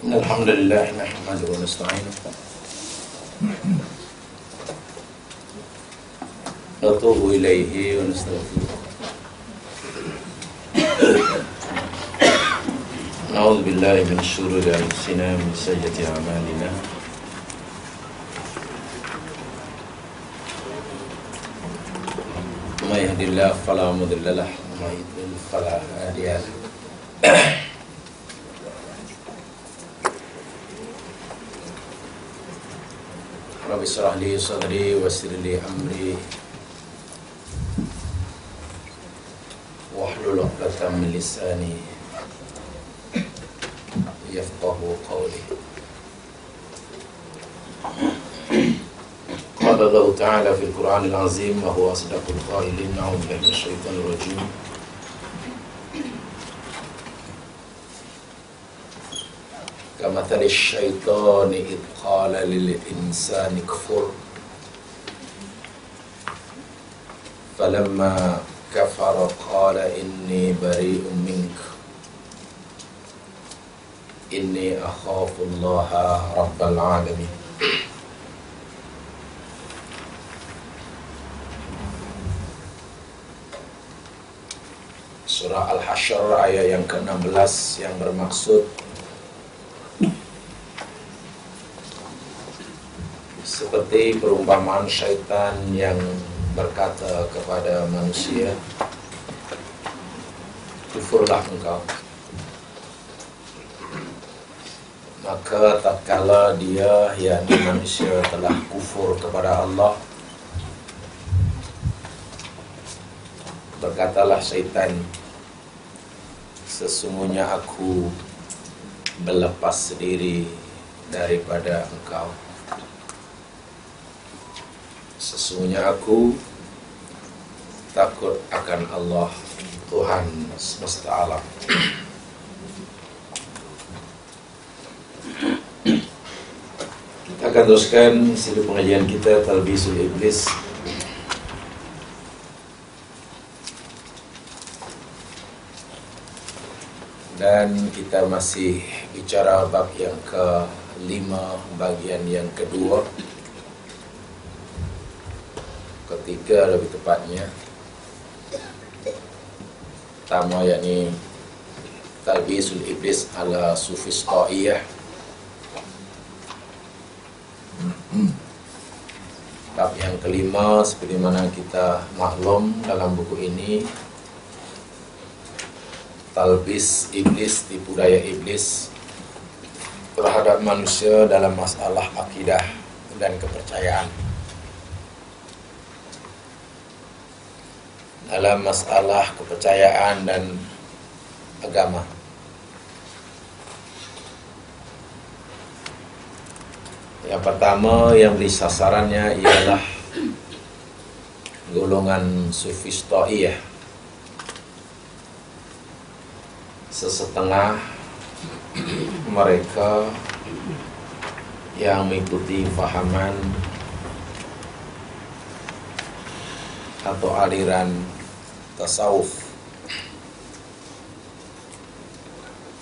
إن الحمد لله نحمده ونستعينه نتوب إليه ونستغفره نعوذ بالله من شرور أنفسنا ومن سيئات أعمالنا ما يهدي الله فلا مضل له وما يضلل فلا هادي له رب اشرح لي صدري ويسر لي امري واحلل عقدة من لساني يفقهوا قولي. قال الله تعالى في القرآن العظيم وهو أصدق القائلين أعوذ بالله من الشيطان الرجيم كمثل الشيطان إذ قال للإنسان اكفر فلما كفر قال إني بريء منك إني أخاف الله رب العالمين. Surah Al-Hasyr ayat yang ke-16 yang bermaksud seperti perumpamaan syaitan yang berkata kepada manusia, kufurlah engkau. Maka tatkala dia, yakni manusia, telah kufur kepada Allah, berkatalah syaitan, sesungguhnya aku berlepas diri daripada engkau, sesungguhnya aku takut akan Allah Tuhan semesta alam. Kita akan teruskan siri pengajian kita Talbisul Iblis. Dan kita masih bicara bab yang ke-5, bagian yang kedua, ketiga lebih tepatnya. Pertama yakni Talbisul Iblis ala Sufis Ta'iyah. Bab yang kelima, seperti mana kita maklum dalam buku ini, Talbis Iblis, tipu daya Iblis terhadap manusia dalam masalah akidah dan kepercayaan. Dalam masalah kepercayaan dan agama. Yang pertama yang beri sasarannya ialah golongan Sufis Ta'iyah, sesetengah mereka yang mengikuti fahaman atau aliran tasawuf.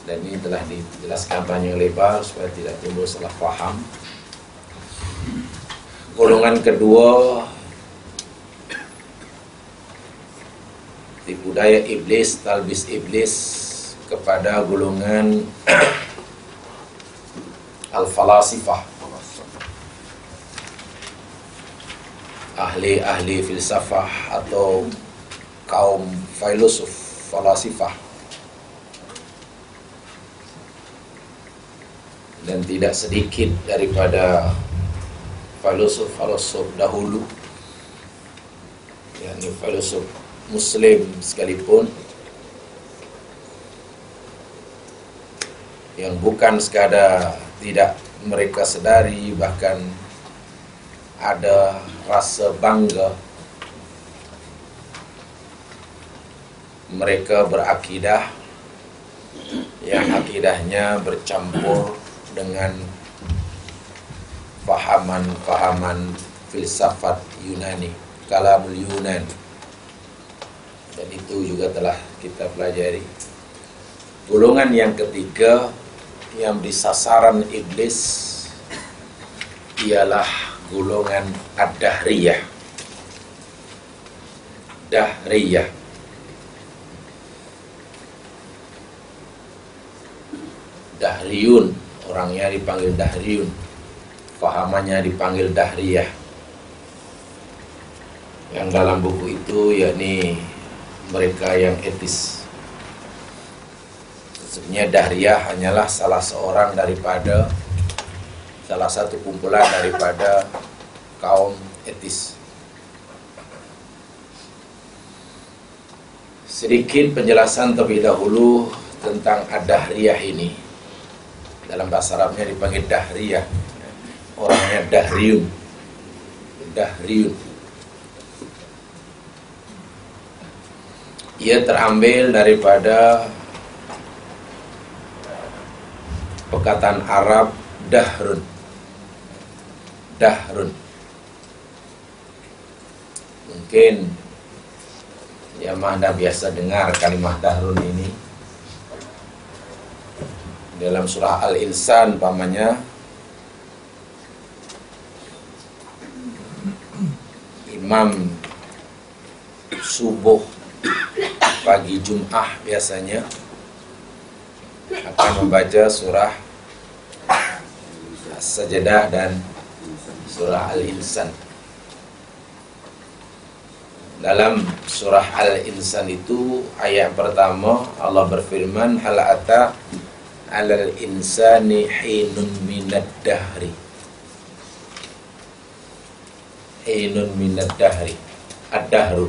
Dan ini telah dijelaskan panjang lebar supaya tidak timbul salah faham. Golongan kedua, tipu daya iblis, talbis iblis kepada golongan al-falasifah, ahli-ahli filsafah atau kaum filosof falasifah. Dan tidak sedikit daripada filosof-filosof dahulu, yakni filosof Muslim sekalipun, yang bukan sekadar tidak mereka sedari, bahkan ada rasa bangga mereka berakidah yang akidahnya bercampur dengan fahaman-fahaman filsafat Yunani, kalamul Yunan. Dan itu juga telah kita pelajari. Golongan yang ketiga yang disasaran iblis ialah golongan ad-dahriyah. Dahriyah Dahriyun, orangnya dipanggil Dahriyun, pahamannya dipanggil Dahriyah. Yang dalam buku itu yakni mereka yang etis. Sebenarnya Dahriyah hanyalah salah satu kumpulan daripada kaum etis. Sedikit penjelasan terlebih dahulu tentang ad-Dahriyah ini. Dalam bahasa Arabnya dipanggil Dahriyah, orangnya Dahriyun. Ia terambil daripada perkataan Arab dahrun. Mungkin ya Anda biasa dengar kalimat dahrun ini. Dalam surah Al-Insan pamannya imam subuh pagi Jum'ah biasanya akan membaca surah As-Sajdah dan surah Al-Insan. Dalam surah Al-Insan itu ayat pertama Allah berfirman, hal ata 'alal insani hinun minad dahri. Hinun minad dahri, ad-dahru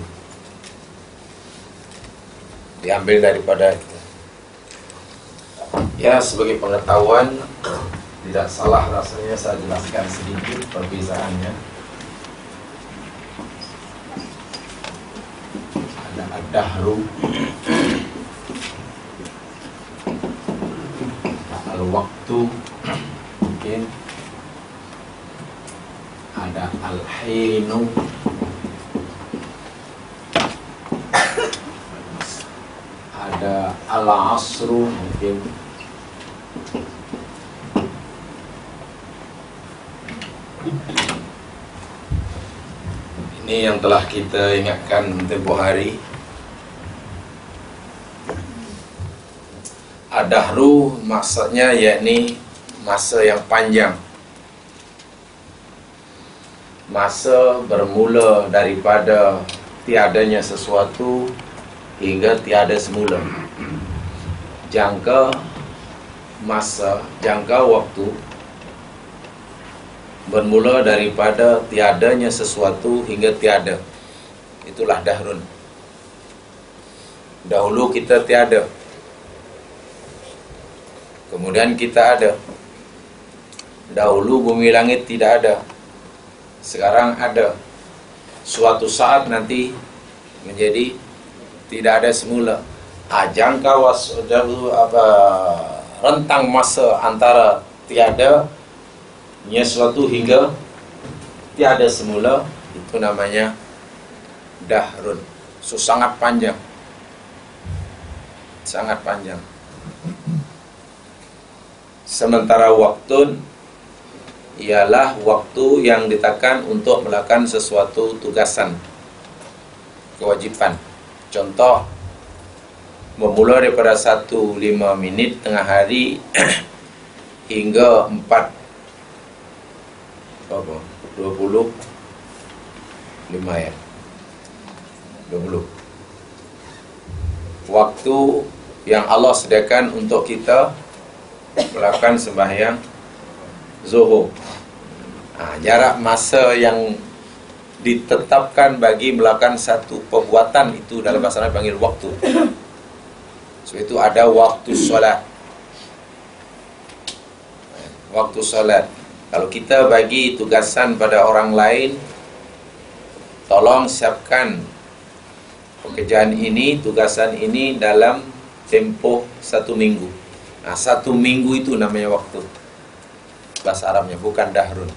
diambil daripada itu. Ya, sebagai pengetahuan tidak salah rasanya saya jelaskan sedikit perbezaannya. Ada ad-dahru, al-waktu, mungkin ada al-hinu, ada al-asru, mungkin ini yang telah kita ingatkan tempoh hari. Ad-dahru maksudnya yakni masa yang panjang, masa bermula daripada tiadanya sesuatu hingga tiada semula. Jangka waktu bermula daripada tiadanya sesuatu hingga tiada. Itulah dahrun. Dahulu kita tiada, kemudian kita ada. Dahulu bumi langit tidak ada, sekarang ada. Suatu saat nanti menjadi tidak ada semula. Jangka rentang masa antara tiadanya sesuatu hingga tiada semula, itu namanya dahrun. So, sangat panjang, sangat panjang. Sementara waktu ialah waktu yang ditakan untuk melakukan sesuatu tugasan, kewajiban. Contoh, bermula daripada 1:05 minit tengah hari hingga 4:25. Waktu yang Allah sediakan untuk kita melakukan sembahyang zuhur. Jarak masa yang ditetapkan bagi melakukan satu perbuatan itu dalam bahasa Arab dipanggil waktu. So, itu ada waktu solat. Waktu solat. Kalau kita bagi tugasan pada orang lain, tolong siapkan pekerjaan ini, tugasan ini dalam tempoh 1 minggu. 1 minggu itu namanya waktu. Bahasa Arabnya, bukan dahrun.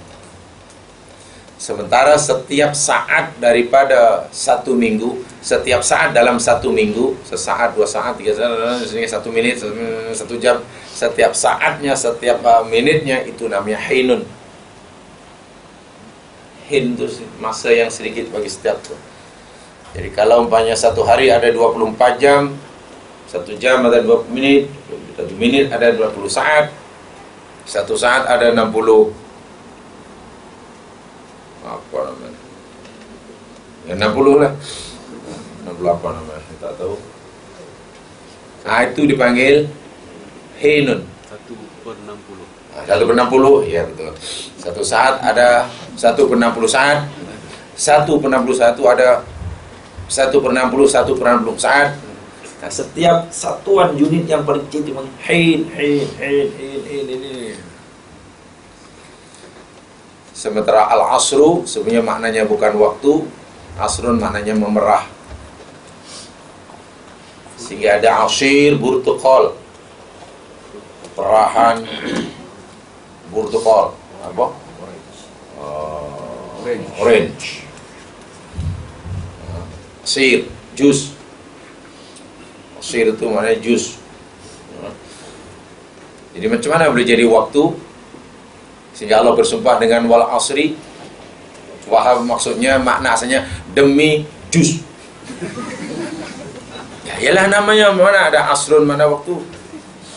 Sementara setiap saat daripada 1 minggu, setiap saat dalam 1 minggu, sesaat, 2 saat, 3 saat, 1 menit, 1 jam, 1 setiap saatnya, setiap menitnya, itu namanya hinun. Hin itu masa yang sedikit bagi setiap itu. Jadi kalau umpamanya satu hari ada 24 jam, satu jam ada 20 menit, satu menit ada 20 saat, satu saat ada 60 apa namanya? Ya 60 lah. 60 apa namanya? Saya tak tahu. Nah, itu dipanggil hinun. 1/60. Nah, 1/60, ya betul. Satu saat ada 1/60 saat, 1/61 ada 1/60, 1/60 saat. Nah, setiap satuan unit yang paling kecil memang hin. Sementara al-asru sebenarnya maknanya bukan waktu, asrun maknanya memerah. Sehingga ada ashir burtukol, perahan burtukol, apa? Orange. Sir, jus. Sir itu maknanya jus. Jadi macam mana boleh jadi waktu? Sehingga Allah bersumpah dengan wal asri. Wahab maksudnya makna asalnya demi jus. Ya iyalah namanya, mana ada asrun, mana waktu.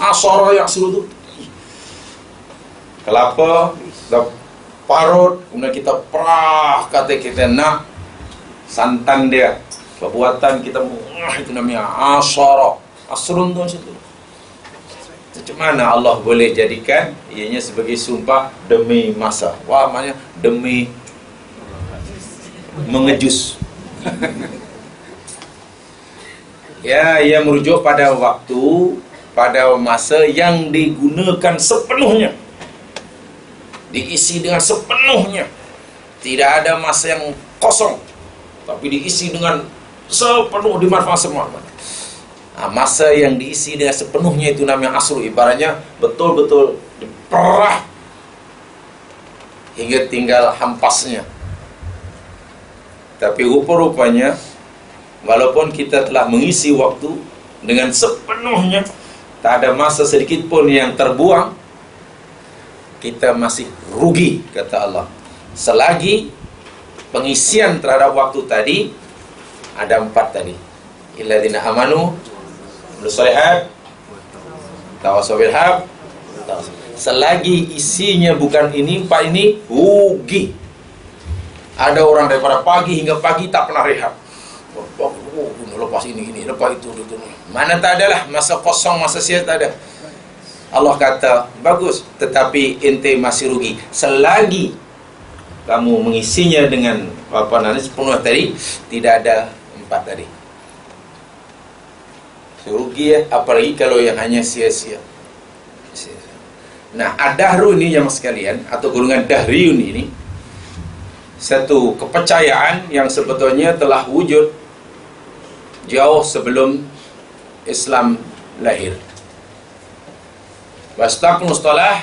Asara yasru itu kelapa, kita parut, kemudian kita perah, kata kita nak santan dia. Perbuatan kita itu namanya asyara. Asrun itu situ. Macam mana Allah boleh jadikan ianya sebagai sumpah demi masa. Wah, maknanya demi mengejus. Ya, ia merujuk pada waktu, pada masa yang digunakan sepenuhnya. Diisi dengan sepenuhnya. Tidak ada masa yang kosong. Tapi diisi dengan sepenuh, dimanfaat semua. Nah, masa yang diisi dengan sepenuhnya itu namanya asru. Ibaratnya betul-betul diperah hingga tinggal hampasnya. Tapi rupa-rupanya walaupun kita telah mengisi waktu dengan sepenuhnya, tak ada masa sedikit pun yang terbuang. Kita masih rugi, kata Allah, selagi pengisian terhadap waktu tadi. Ada 4 tadi. Illadzina amanu bisolihah tawassaw bil haq. Selagi isinya bukan ini, 4 ini rugi. Ada orang daripada pagi hingga pagi tak pernah rehat. Lepas ini, lepas itu. Mana tak adalah masa kosong, masa sia tak ada. Allah kata, bagus, tetapi ente masih rugi selagi kamu mengisinya dengan apa namanya sepenuh tadi, tidak ada 4 tadi. Rugi ya, apalagi kalau yang hanya sia-sia. Nah, ad-dahru ini jamaah sekalian, atau golongan dahriyun ini satu kepercayaan yang sebetulnya telah wujud jauh sebelum Islam lahir. Mustaqil mustalah,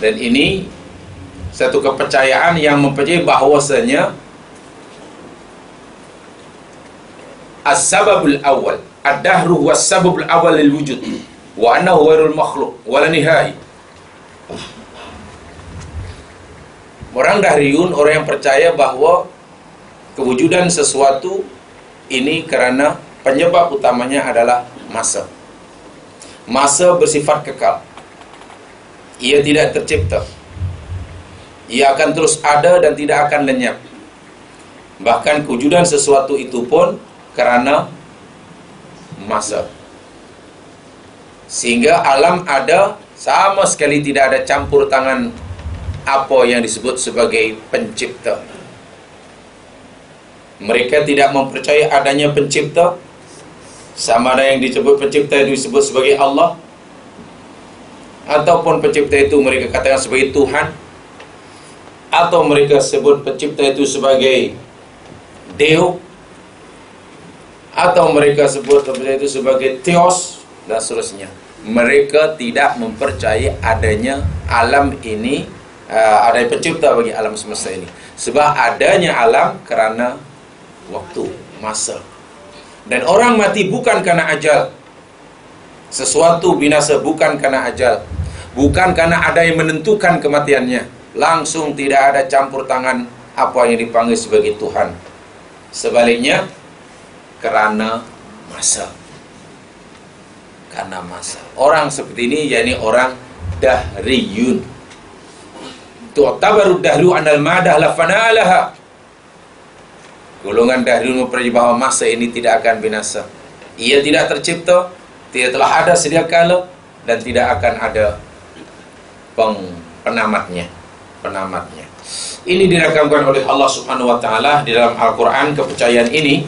dan ini satu kepercayaan yang mempercayai bahawasanya as-sababul awal, ad-dahru huwa as-sababul awal lil wujud wa annahu ghairul makhluq wala nihai. Orang dahriyun, orang yang percaya bahwa kewujudan sesuatu ini karena penyebab utamanya adalah masa. Masa bersifat kekal. Ia tidak tercipta. Ia akan terus ada dan tidak akan lenyap. Bahkan kewujudan sesuatu itu pun karena masa. Sehingga alam ada sama sekali tidak ada campur tangan apa yang disebut sebagai pencipta. Mereka tidak mempercayai adanya pencipta. Sama ada yang disebut pencipta itu disebut sebagai Allah, ataupun pencipta itu mereka katakan sebagai Tuhan, atau mereka sebut pencipta itu sebagai Deo, atau mereka sebut pencipta itu sebagai Theos, dan seterusnya. Mereka tidak mempercayai adanya alam ini, adanya pencipta bagi alam semesta ini. Sebab adanya alam karena waktu, masa. Dan orang mati bukan karena ajal. Sesuatu binasa bukan karena ajal, bukan karena ada yang menentukan kematiannya. Langsung tidak ada campur tangan apa yang dipanggil sebagai Tuhan. Sebaliknya, kerana masa. Karena masa. Orang seperti ini yakni orang dahriyun. Tu'tabaru dahru anal madah la fana laha. Golongan dahriyun mempercayai bahawa masa ini tidak akan binasa. Ia tidak tercipta, tidak telah ada sedia kala, dan tidak akan ada penamatnya. Ini dirakamkan oleh Allah Subhanahu Wa Taala di dalam Al-Quran. Kepercayaan ini,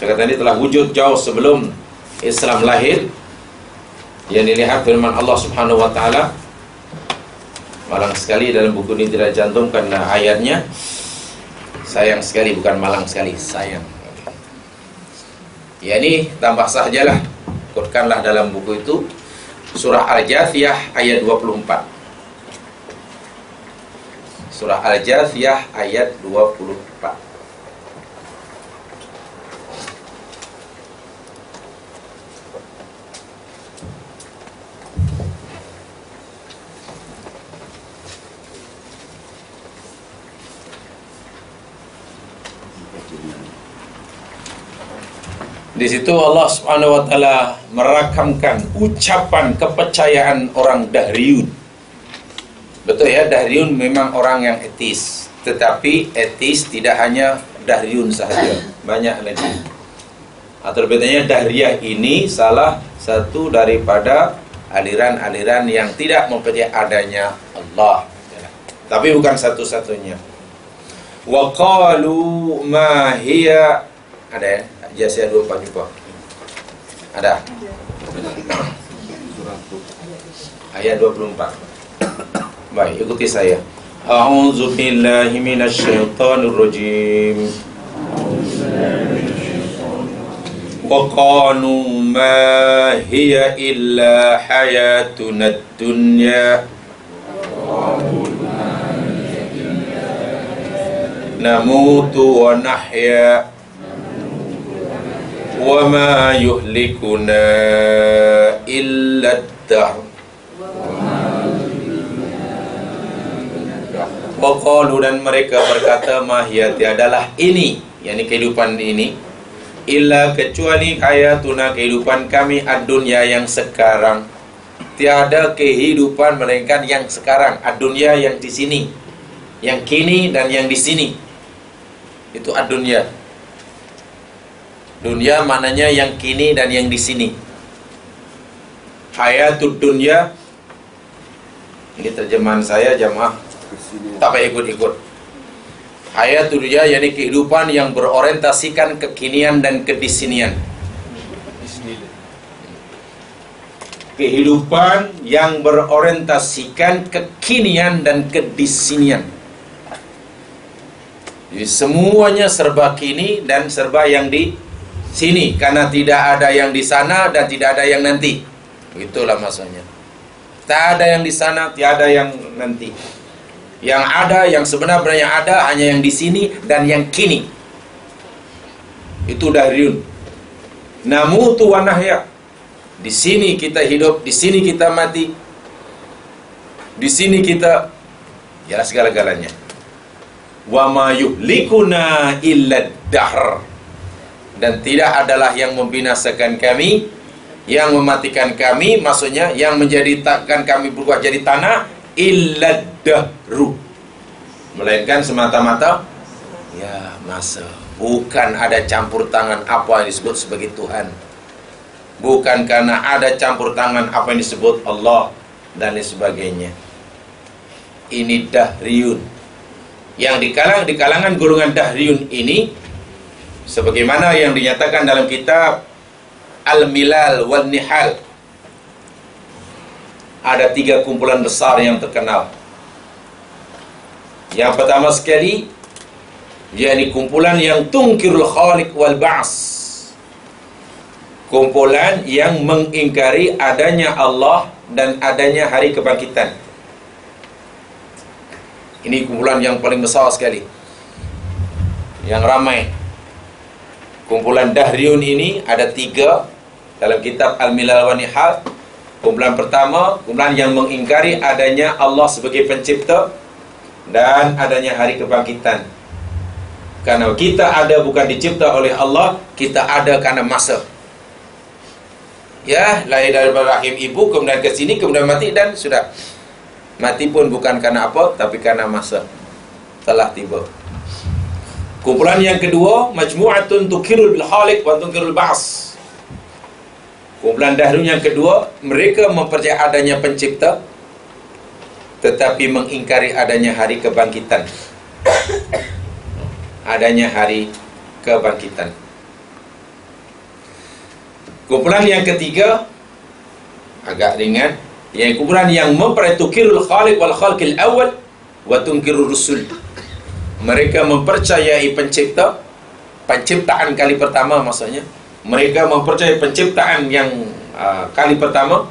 perkataan ini telah wujud jauh sebelum Islam lahir. Yang dilihat firman Allah Subhanahu Wa Taala, malang sekali dalam buku ini tidak dicantumkan ayatnya. Sayang sekali, bukan malang sekali, sayang. Ya, ini tambah sahajalah, ikutkanlah dalam buku itu. Surah Al-Jathiyah ayat 24. Surah Al-Jathiyah ayat 24. Di situ Allah Subhanahu Wa Taala merakamkan ucapan kepercayaan orang dahriyun. Betul ya, dahriyun memang orang yang etis, tetapi etis tidak hanya dahriyun sahaja, banyak lagi. Atau bedanya, dahriyah ini salah satu daripada aliran-aliran yang tidak mempercayai adanya Allah, tapi bukan satu-satunya. Wa qalu ma hiya, ada ya? Jasa 24 jumpa. Ada? Ayat 24. Baik, ikuti saya. A'udzu billahi minasy syaithanir rajim. Wa qalu ma hiya illa hayatunad dunya. Namutu wa nahya. وَمَا يُهْلِكُنَا إِلَّا الدَّهْرُ وَقَالُوا, dan mereka berkata, مَا هِيَ, tiadalah ini, yakni kehidupan ini, إِلَّا, kecuali, hayatuna, kehidupan kami, ad-dunya, yang sekarang. Tiada kehidupan mereka yang sekarang, ad-dunya, yang di sini, yang kini dan yang di sini. Itu ad-dunya. Dunia mananya yang kini dan yang di sini. Hayatud dunia. Ini terjemahan saya jamaah. Tak payah ikut-ikut. Hayatud dunia yakni kehidupan yang berorientasikan kekinian dan kedisinian. Kehidupan yang berorientasikan kekinian dan kedisinian. Jadi semuanya serba kini dan serba yang di sini, karena tidak ada yang di sana dan tidak ada yang nanti. Itulah maksudnya. Tak ada yang di sana, tiada yang nanti. Yang ada, yang sebenarnya ada, hanya yang di sini dan yang kini. Itu dahriyun. Namutu wa nahya. Di sini kita hidup, di sini kita mati. Di sini kita, ialah segala-galanya. Wa ma yuhlikuna illa ad-dahr. Dan tidak adalah yang membinasakan kami, yang mematikan kami, maksudnya yang menjadikan kami berubah jadi tanah, illad dahru, melainkan semata-mata ya masa. Bukan ada campur tangan apa yang disebut sebagai Tuhan, bukan karena ada campur tangan apa yang disebut Allah dan lain sebagainya. Ini dahriyun. Yang di kalangan golongan dahriyun ini, sebagaimana yang dinyatakan dalam kitab Al-Milal wal-Nihal, ada tiga kumpulan besar yang terkenal. Yang pertama sekali, yakni kumpulan yang tungkirul khaliq wal-ba's, kumpulan yang mengingkari adanya Allah dan adanya hari kebangkitan. Ini kumpulan yang paling besar sekali, yang ramai. Kumpulan dahriyun ini ada tiga dalam kitab Al-Milal wa Nihal. Kumpulan pertama, kumpulan yang mengingkari adanya Allah sebagai pencipta dan adanya hari kebangkitan. Karena kita ada bukan dicipta oleh Allah, kita ada karena masa. Ya, lahir dari rahim ibu, kemudian ke sini, kemudian mati dan sudah. Mati pun bukan karena apa, tapi karena masa telah tiba. Kumpulan yang kedua, majmu'atun tukirul bil khaliq wa tunkirul ba's. Kumpulan Dahrun yang kedua, mereka mempercayai adanya pencipta tetapi mengingkari adanya hari kebangkitan. Adanya hari kebangkitan. Kumpulan yang ketiga agak ringan, yaitu kumpulan yang mempercayai tukirul khaliq wal khalqil awal wa tunkirur rusul. Mereka mempercayai penciptaan kali pertama, maksudnya mereka mempercayai penciptaan yang kali pertama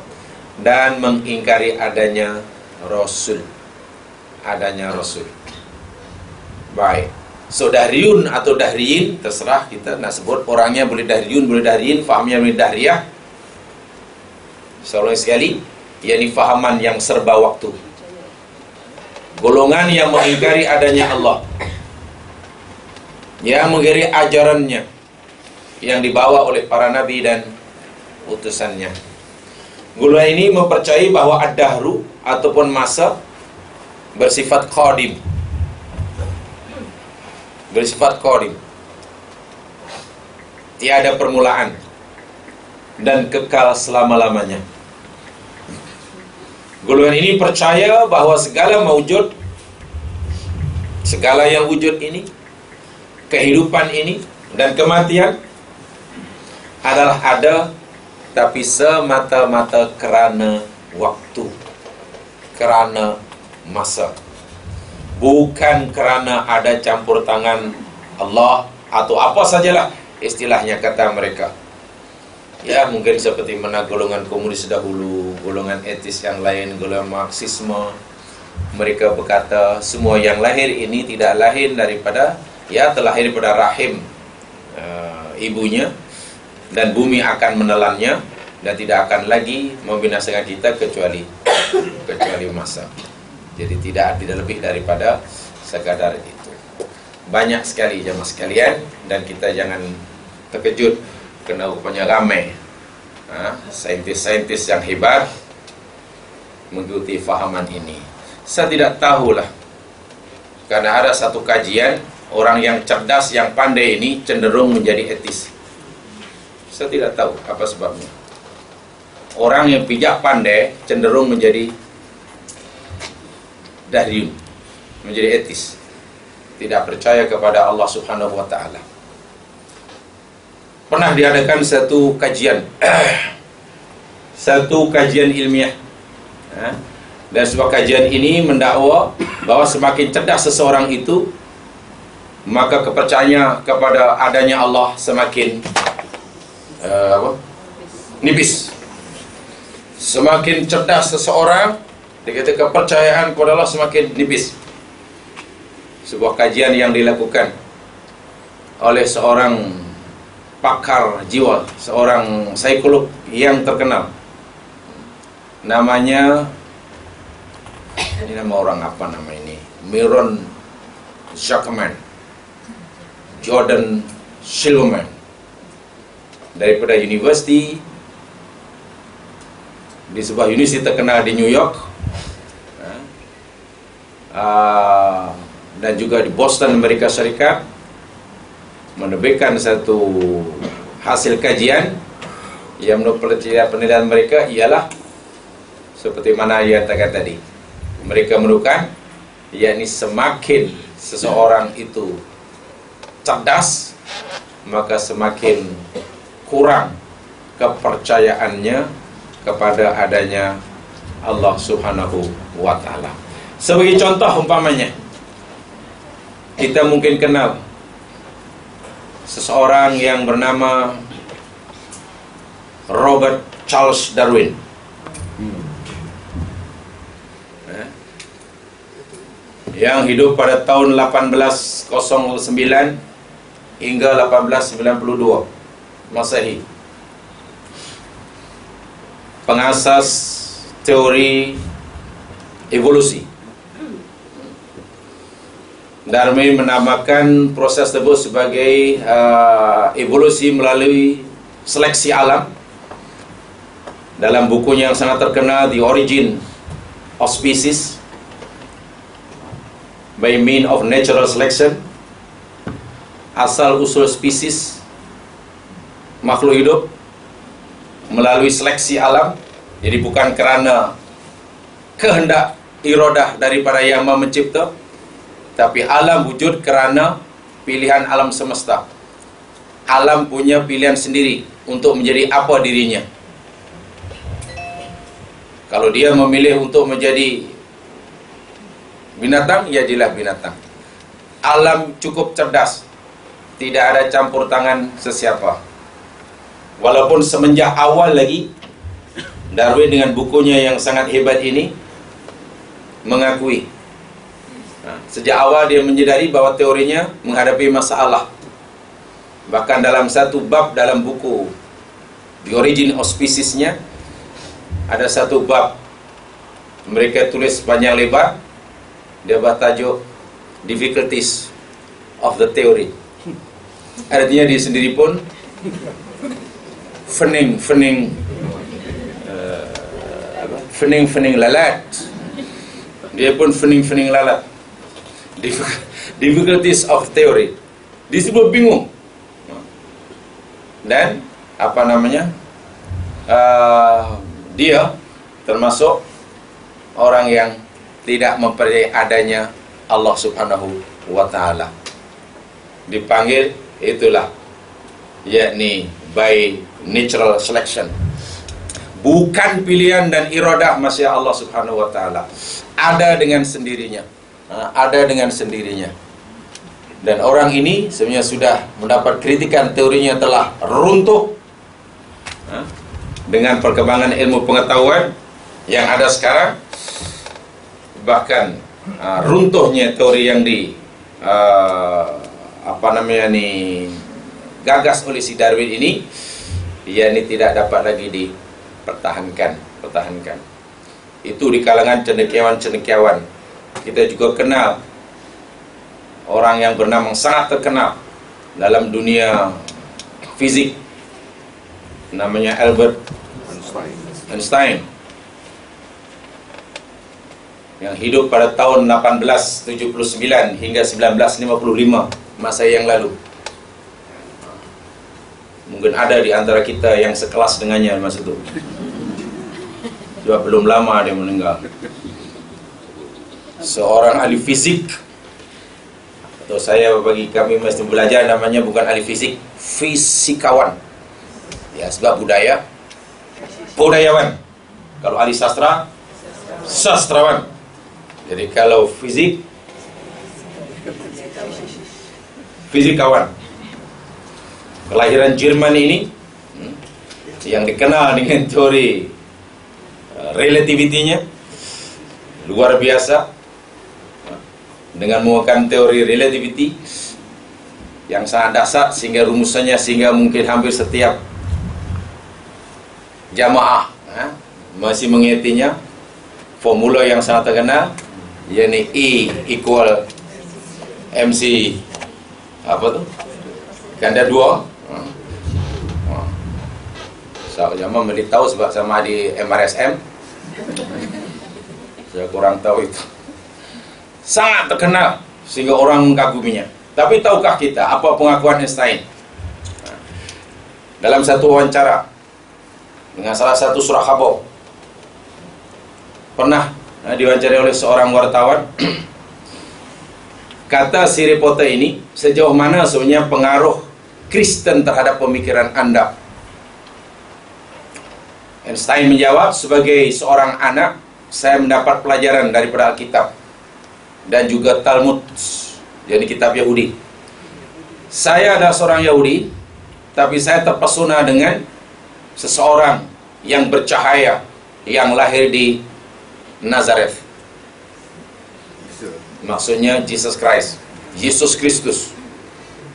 dan mengingkari adanya Rasul. Adanya Rasul. Baik. So, Dahriyun atau Dahriyin, terserah kita nak sebut. Orangnya boleh Dahriyun, boleh Dahriyin. Fahamnya boleh Dahriyah. Seolah sekali, yakni fahaman yang serba waktu. Golongan yang mengingkari adanya Allah, yang mengingkari ajarannya yang dibawa oleh para nabi dan utusannya. Golongan ini mempercayai bahwa ad-dahru ataupun masa bersifat qadim. Bersifat qadim. Tiada permulaan dan kekal selama-lamanya. Golongan ini percaya bahwa segala mewujud, segala yang wujud ini, kehidupan ini dan kematian adalah ada, tapi semata-mata kerana waktu, kerana masa, bukan kerana ada campur tangan Allah atau apa sajalah istilahnya kata mereka. Ya, mungkin seperti mana golongan komunis dahulu, golongan etis yang lain, golongan Marxisme. Mereka berkata semua yang lahir ini tidak lahir daripada, ya, terlahir daripada rahim ibunya, dan bumi akan menelannya dan tidak akan lagi membinasakan kita kecuali masa. Jadi tidak lebih daripada sekadar itu. Banyak sekali jemaah sekalian, dan kita jangan terkejut kena rupanya ramai saintis-saintis yang hebat mengikuti fahaman ini. Saya tidak tahulah, karena ada satu kajian orang yang cerdas yang pandai ini cenderung menjadi etis. Saya tidak tahu apa sebabnya. Orang yang pijak pandai cenderung menjadi dahriyun, menjadi etis, tidak percaya kepada Allah Subhanahu wa ta'ala. Pernah diadakan satu kajian satu kajian ilmiah, dan sebuah kajian ini mendakwa bahwa semakin cerdas seseorang itu, maka kepercayaannya kepada adanya Allah semakin nipis. Semakin cerdas seseorang, dikata kepercayaan kepada Allah semakin nipis. Sebuah kajian yang dilakukan oleh seorang pakar jiwa, seorang psikolog yang terkenal. Namanya, ini nama orang apa nama ini? Miron Zuckerman, Jordan Silverman, daripada universiti, di sebuah universiti terkenal di New York, dan juga di Boston, Amerika Serikat, menerbitkan satu hasil kajian yang menurut penelitian mereka ialah seperti mana yang katakan tadi. Mereka menemukan, yakni semakin seseorang itu cerdas, maka semakin kurang kepercayaannya kepada adanya Allah Subhanahu wa ta'ala. Sebagai contoh umpamanya, kita mungkin kenal seseorang yang bernama Robert Charles Darwin. Yang hidup pada tahun 1809 hingga 1892 Masehi. pengasas teori evolusi. Darwin menamakan proses tersebut sebagai evolusi melalui seleksi alam. Dalam bukunya yang sangat terkenal, The Origin of Species by Means of Natural Selection, asal usul spesies makhluk hidup melalui seleksi alam. Jadi bukan kerana kehendak irodah daripada yang mencipta, tapi alam wujud kerana pilihan alam semesta. Alam punya pilihan sendiri untuk menjadi apa dirinya. Kalau dia memilih untuk menjadi binatang, ya jadilah binatang. Alam cukup cerdas, tidak ada campur tangan sesiapa. Walaupun semenjak awal lagi, Darwin dengan bukunya yang sangat hebat ini mengakui, sejak awal dia menyadari bahwa teorinya menghadapi masalah. Bahkan dalam satu bab dalam buku The Origin of Species-nya, ada satu bab mereka tulis panjang lebar, dia bertajuk Difficulties of the Theory. Artinya dia sendiri pun fening lalat. Dia pun fening lalat. Difficulties of Theory. Disebut bingung. Dan dia termasuk orang yang tidak mempercayai adanya Allah Subhanahu wa Ta'ala. Dipanggil itulah, yakni by natural selection. Bukan pilihan dan iradah masya Allah Subhanahu wa Ta'ala. Ada dengan sendirinya. Dan orang ini sebenarnya sudah mendapat kritikan, teorinya telah runtuh dengan perkembangan ilmu pengetahuan yang ada sekarang. Bahkan runtuhnya teori yang gagas oleh si Darwin ini, yakni tidak dapat lagi dipertahankan. Itu di kalangan cendekiawan. Kita juga kenal orang yang bernama sangat terkenal dalam dunia fizik, namanya Albert Einstein, yang hidup pada tahun 1879 hingga 1955, masa yang lalu. Mungkin ada di antara kita yang sekelas dengannya masa itu, sebab belum lama dia meninggal. Seorang ahli fizik, atau saya bagi kami mesti belajar namanya bukan ahli fizik, fisikawan. Ya, sebab budayawan. Kalau ahli sastra, sastrawan. Jadi kalau fizik, fisikawan. Kelahiran Jerman ini, yang dikenal dengan teori relativity-nya luar biasa. Dengan menggunakan teori relativity yang sangat dasar, sehingga rumusannya, sehingga mungkin hampir setiap jamaah masih mengingatinya. Formula yang sangat terkenal, yakni E = MC ganda 2. Saya jamaah beli tahu sebab sama di MRSM. Saya kurang tahu itu. Sangat terkenal sehingga orang mengkaguminya. Tapi tahukah kita apa pengakuan Einstein? Dalam satu wawancara dengan salah satu surah khabar, pernah diwawancarai oleh seorang wartawan. Kata si reporter ini, sejauh mana sebenarnya pengaruh Kristen terhadap pemikiran Anda? Einstein menjawab, sebagai seorang anak, saya mendapat pelajaran daripada Alkitab dan juga Talmud, jadi kitab Yahudi. Saya adalah seorang Yahudi, tapi saya terpesona dengan seseorang yang bercahaya yang lahir di Nazareth. Maksudnya Yesus Kristus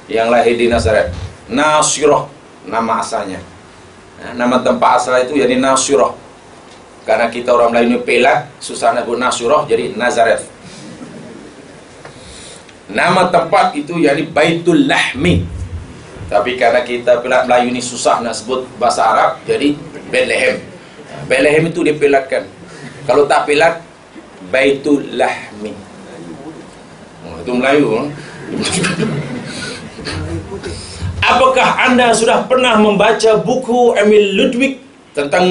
yang lahir di Nazareth. Nasyirah nama asalnya. Nama tempat asal itu jadi Nasyirah. Karena kita orang Melayu Pelah, susana pun Nasuroh, jadi Nazareth. Nama tempat itu yakni Baitul Lahmi. Tapi karena kita Pelah Melayu ini susah nak sebut bahasa Arab, jadi Bethlehem. Bethlehem itu dia pelakkan. Kalau tak pelak, Baitul Lahmi. Oh, itu Melayu. Apakah anda sudah pernah membaca buku Emil Ludwig tentang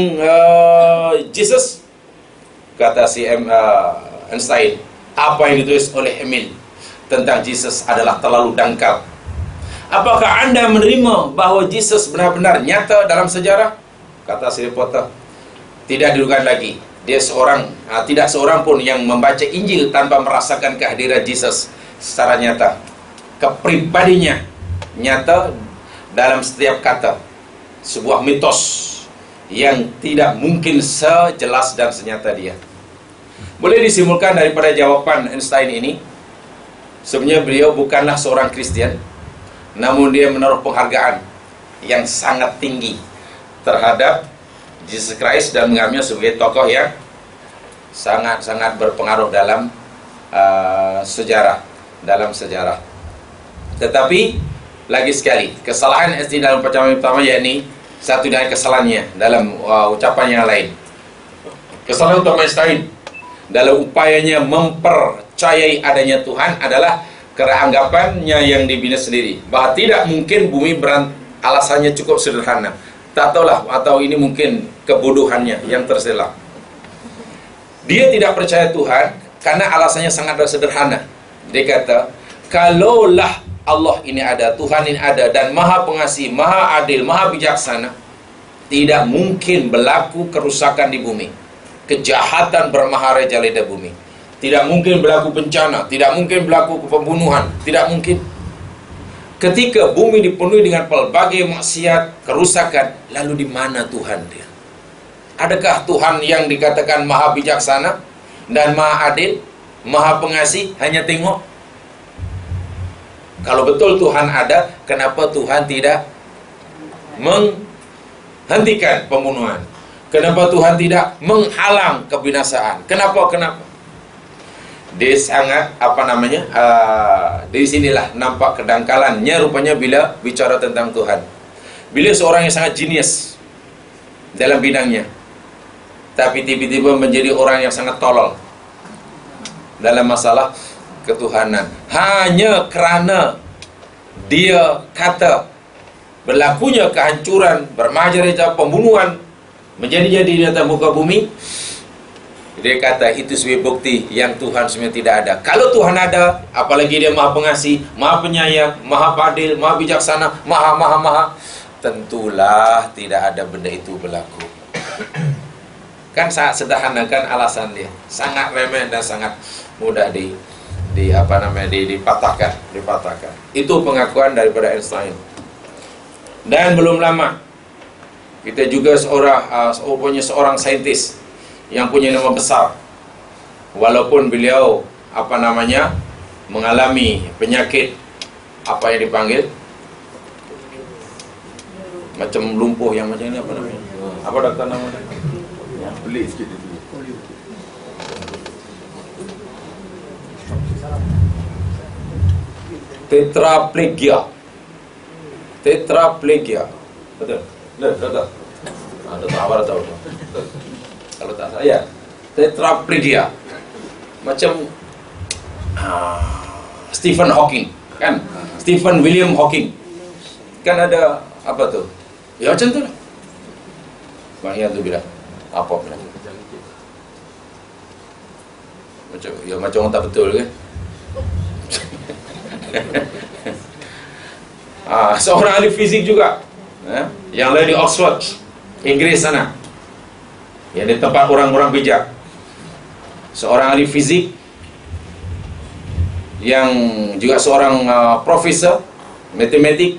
Jesus? Kata si Einstein, apa yang ditulis oleh Emil tentang Jesus adalah terlalu dangkal. Apakah anda menerima bahawa Jesus benar-benar nyata dalam sejarah? Kata si reporter, tidak dirukan lagi. Dia seorang, tidak seorang pun yang membaca Injil tanpa merasakan kehadiran Jesus secara nyata. Kepribadinya nyata dalam setiap kata. Sebuah mitos yang tidak mungkin sejelas dan senyata dia. Boleh disimpulkan daripada jawapan Einstein ini, sebenarnya beliau bukanlah seorang Kristian, namun dia menaruh penghargaan yang sangat tinggi terhadap Jesus Christ dan menganggapnya sebagai tokoh yang sangat-sangat berpengaruh dalam sejarah. Tetapi lagi sekali, kesalahan Einstein dalam percakapan pertama yakni satu dari kesalahannya dalam ucapan yang lain. Kesalahan utama Einstein dalam upayanya mempercayai adanya Tuhan adalah keranggapannya yang dibina sendiri, bahwa tidak mungkin bumi berant. Alasannya cukup sederhana, tak tahulah, atau ini mungkin kebodohannya yang terselak. Dia tidak percaya Tuhan karena alasannya sangat sederhana. Dia kata, kalaulah Allah ini ada, Tuhan ini ada, dan maha pengasih, maha adil, maha bijaksana, tidak mungkin berlaku kerusakan di bumi, kejahatan bermaharaja lidah bumi, tidak mungkin berlaku bencana, tidak mungkin berlaku pembunuhan, tidak mungkin. Ketika bumi dipenuhi dengan pelbagai maksiat, kerusakan, lalu di mana Tuhan dia? Adakah Tuhan yang dikatakan maha bijaksana dan maha adil, maha pengasih, hanya tengok? Kalau betul Tuhan ada, kenapa Tuhan tidak menghentikan pembunuhan? Kenapa Tuhan tidak menghalang kebinasaan? Kenapa? Dia sangat, dari sinilah nampak kedangkalannya rupanya bila bicara tentang Tuhan. Beliau seorang yang sangat jenius dalam bidangnya, tapi tiba-tiba menjadi orang yang sangat tolol dalam masalah ketuhanan, hanya kerana dia kata berlakunya kehancuran, bermaharaja, pembunuhan menjadi-jadi di atas muka bumi. Dia kata itu sebagai bukti yang Tuhan sebenarnya tidak ada. Kalau Tuhan ada, apalagi dia maha pengasih, maha penyayang, maha adil, maha bijaksana, maha, tentulah tidak ada benda itu berlaku. Kan sangat sederhana kan alasan dia, sangat remeh dan sangat mudah dipatahkan. Itu pengakuan daripada Einstein. Dan belum lama kita juga punya seorang saintis yang punya nama besar, walaupun beliau mengalami penyakit apa yang dipanggil macam lumpuh yang macam ini, apa dokter namanya? Tetraplegia. Betul. Ada tahu. Kalau tak salah ya. Tetraplegia. Macam Stephen Hawking, kan? Stephen William Hawking. Kan ada apa tu? Ya macam tu lah. Bahaya tu bila apa pula. Macam orang tak betul kan? Seorang ahli fizik juga, yang lain di Oxford, Inggris sana, yang di tempat orang-orang bijak. Seorang ahli fizik yang juga seorang profesor matematik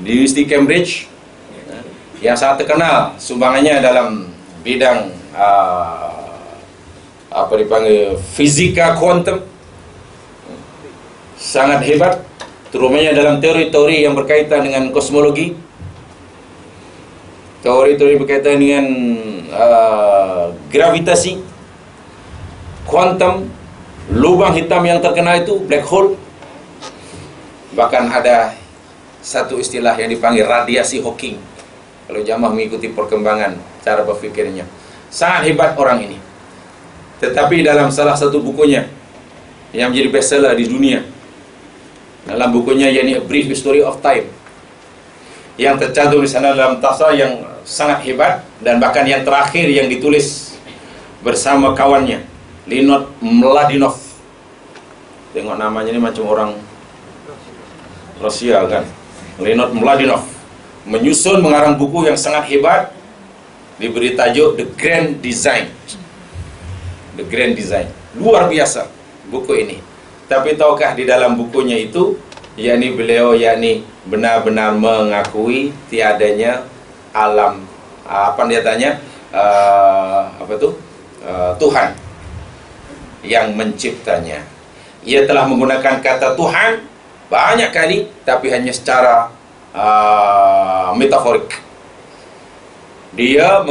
di University Cambridge, yang sangat terkenal sumbangannya dalam bidang fisika kuantum. Sangat hebat, terutamanya dalam teori-teori yang berkaitan dengan kosmologi, teori-teori berkaitan dengan gravitasi, kuantum, lubang hitam yang terkena itu black hole. Bahkan ada satu istilah yang dipanggil radiasi Hawking. Kalau jamaah mengikuti perkembangan cara berpikirnya, sangat hebat orang ini. Tetapi dalam salah satu bukunya yang menjadi bestseller di dunia, dalam bukunya yakni A Brief History of Time, yang tercantum di sana dalam tafsir yang sangat hebat, dan bahkan yang terakhir yang ditulis bersama kawannya Leonid Mladinov. Tengok namanya ini macam orang Rusia kan, Leonid Mladinov menyusun mengarang buku yang sangat hebat diberi tajuk The Grand Design. The Grand Design, luar biasa buku ini. Tapi tahukah di dalam bukunya itu, yakni beliau benar-benar mengakui tiadanya alam, Tuhan yang menciptanya. Ia telah menggunakan kata Tuhan banyak kali, tapi hanya secara metaforik. Dia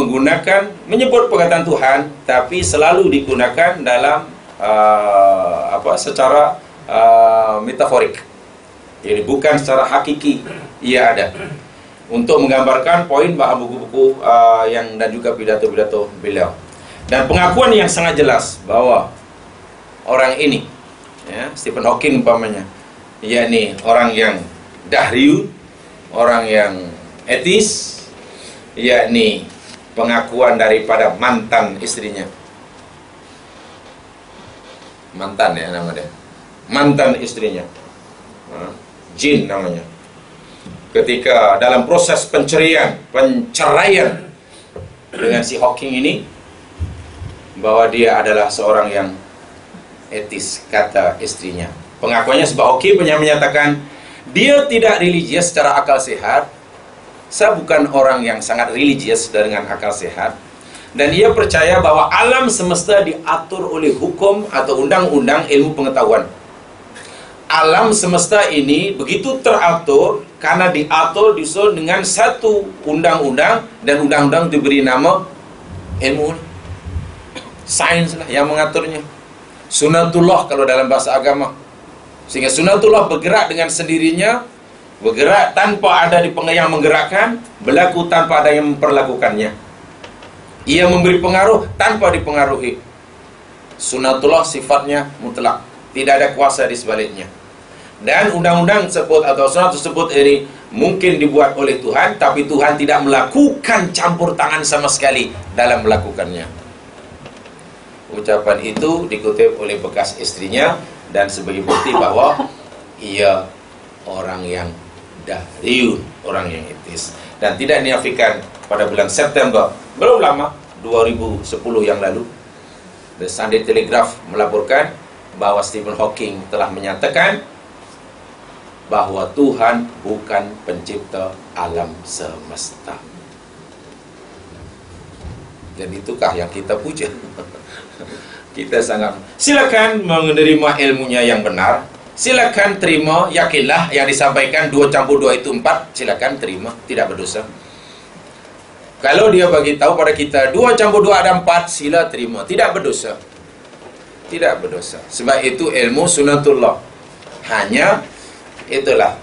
menyebut perkataan Tuhan, tapi selalu digunakan dalam metaforik. Jadi bukan secara hakiki ia ada, untuk menggambarkan poin bahan buku-buku dan juga pidato-pidato beliau. Dan pengakuan yang sangat jelas bahwa orang ini, ya, Stephen Hawking umpamanya, yakni orang yang dahriun, orang yang etis, yakni pengakuan daripada mantan istrinya. Mantan ya namanya, mantan istrinya, Jean namanya. Ketika dalam proses penceraian dengan si Hawking ini, bahwa dia adalah seorang yang etis, kata istrinya. Pengakuannya sebab Hawking menyatakan, dia tidak religius secara akal sehat. Saya bukan orang yang sangat religius dengan akal sehat. Dan ia percaya bahwa alam semesta diatur oleh hukum atau undang-undang ilmu pengetahuan. Alam semesta ini begitu teratur karena diatur disusun dengan satu undang-undang, dan undang-undang diberi nama ilmu sains lah yang mengaturnya. Sunatullah kalau dalam bahasa agama. Sehingga sunatullah bergerak dengan sendirinya, bergerak tanpa ada yang menggerakkan, berlaku tanpa ada yang memperlakukannya. Ia memberi pengaruh tanpa dipengaruhi. Sunatullah sifatnya mutlak, tidak ada kuasa di sebaliknya. Dan undang-undang tersebut atau surat tersebut ini mungkin dibuat oleh Tuhan, tapi Tuhan tidak melakukan campur tangan sama sekali dalam melakukannya. Ucapan itu dikutip oleh bekas istrinya, dan sebagai bukti bahwa ia orang yang dahriun, orang yang etis. Dan tidak dinafikan, pada bulan September belum lama 2010 yang lalu, The Sunday Telegraph melaporkan bahwa Stephen Hawking telah menyatakan bahwa Tuhan bukan pencipta alam semesta. Dan itukah yang kita puja? Kita sangat silakan menerima ilmunya yang benar, silakan terima, yakinlah yang disampaikan 2 × 2 = 4, silakan terima, tidak berdosa. Kalau dia bagi tahu pada kita 2 × 2 = 4, sila terima, tidak berdosa, tidak berdosa. Sebab itu ilmu sunatullah. Hanya itulah,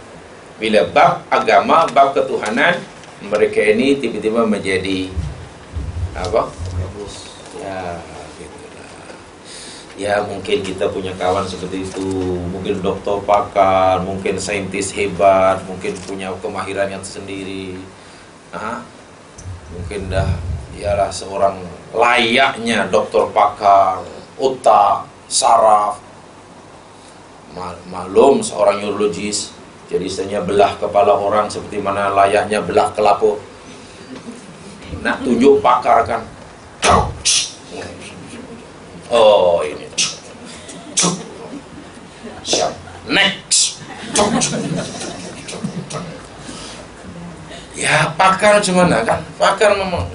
bila bab agama, bab ketuhanan, mereka ini tiba-tiba menjadi apa? Ya, gitulah. Ya mungkin kita punya kawan seperti itu, mungkin dokter pakar, mungkin saintis hebat, mungkin punya kemahiran yang sendiri, mungkin dah ialah seorang layaknya dokter pakar, otak, saraf. Maklum seorang neurologis, jadi istilahnya belah kepala orang seperti mana layaknya belah kelapa. Nak tunjuk pakar kan, oh ini siap, next. Ya pakar macam mana kan, pakar memang.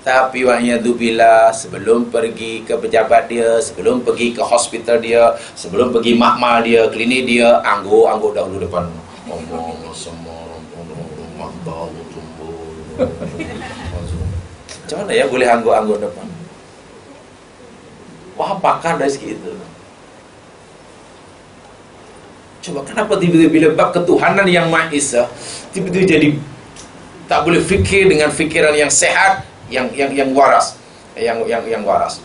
Tapi wa'iyadzubillah, sebelum pergi ke pejabat dia, sebelum pergi ke hospital dia, sebelum pergi makmal dia, klinik dia, angguk dahulu depan Allah, semua Allah, Allah, Allah, Allah, Allah, Macam mana ya boleh anggo-anggo depan? Wah, pakar dari segitu. Coba kenapa tiba-tiba bila bab ketuhanan yang Maha Esa tiba-tiba jadi tak boleh fikir dengan fikiran yang sehat, yang waras, yang waras.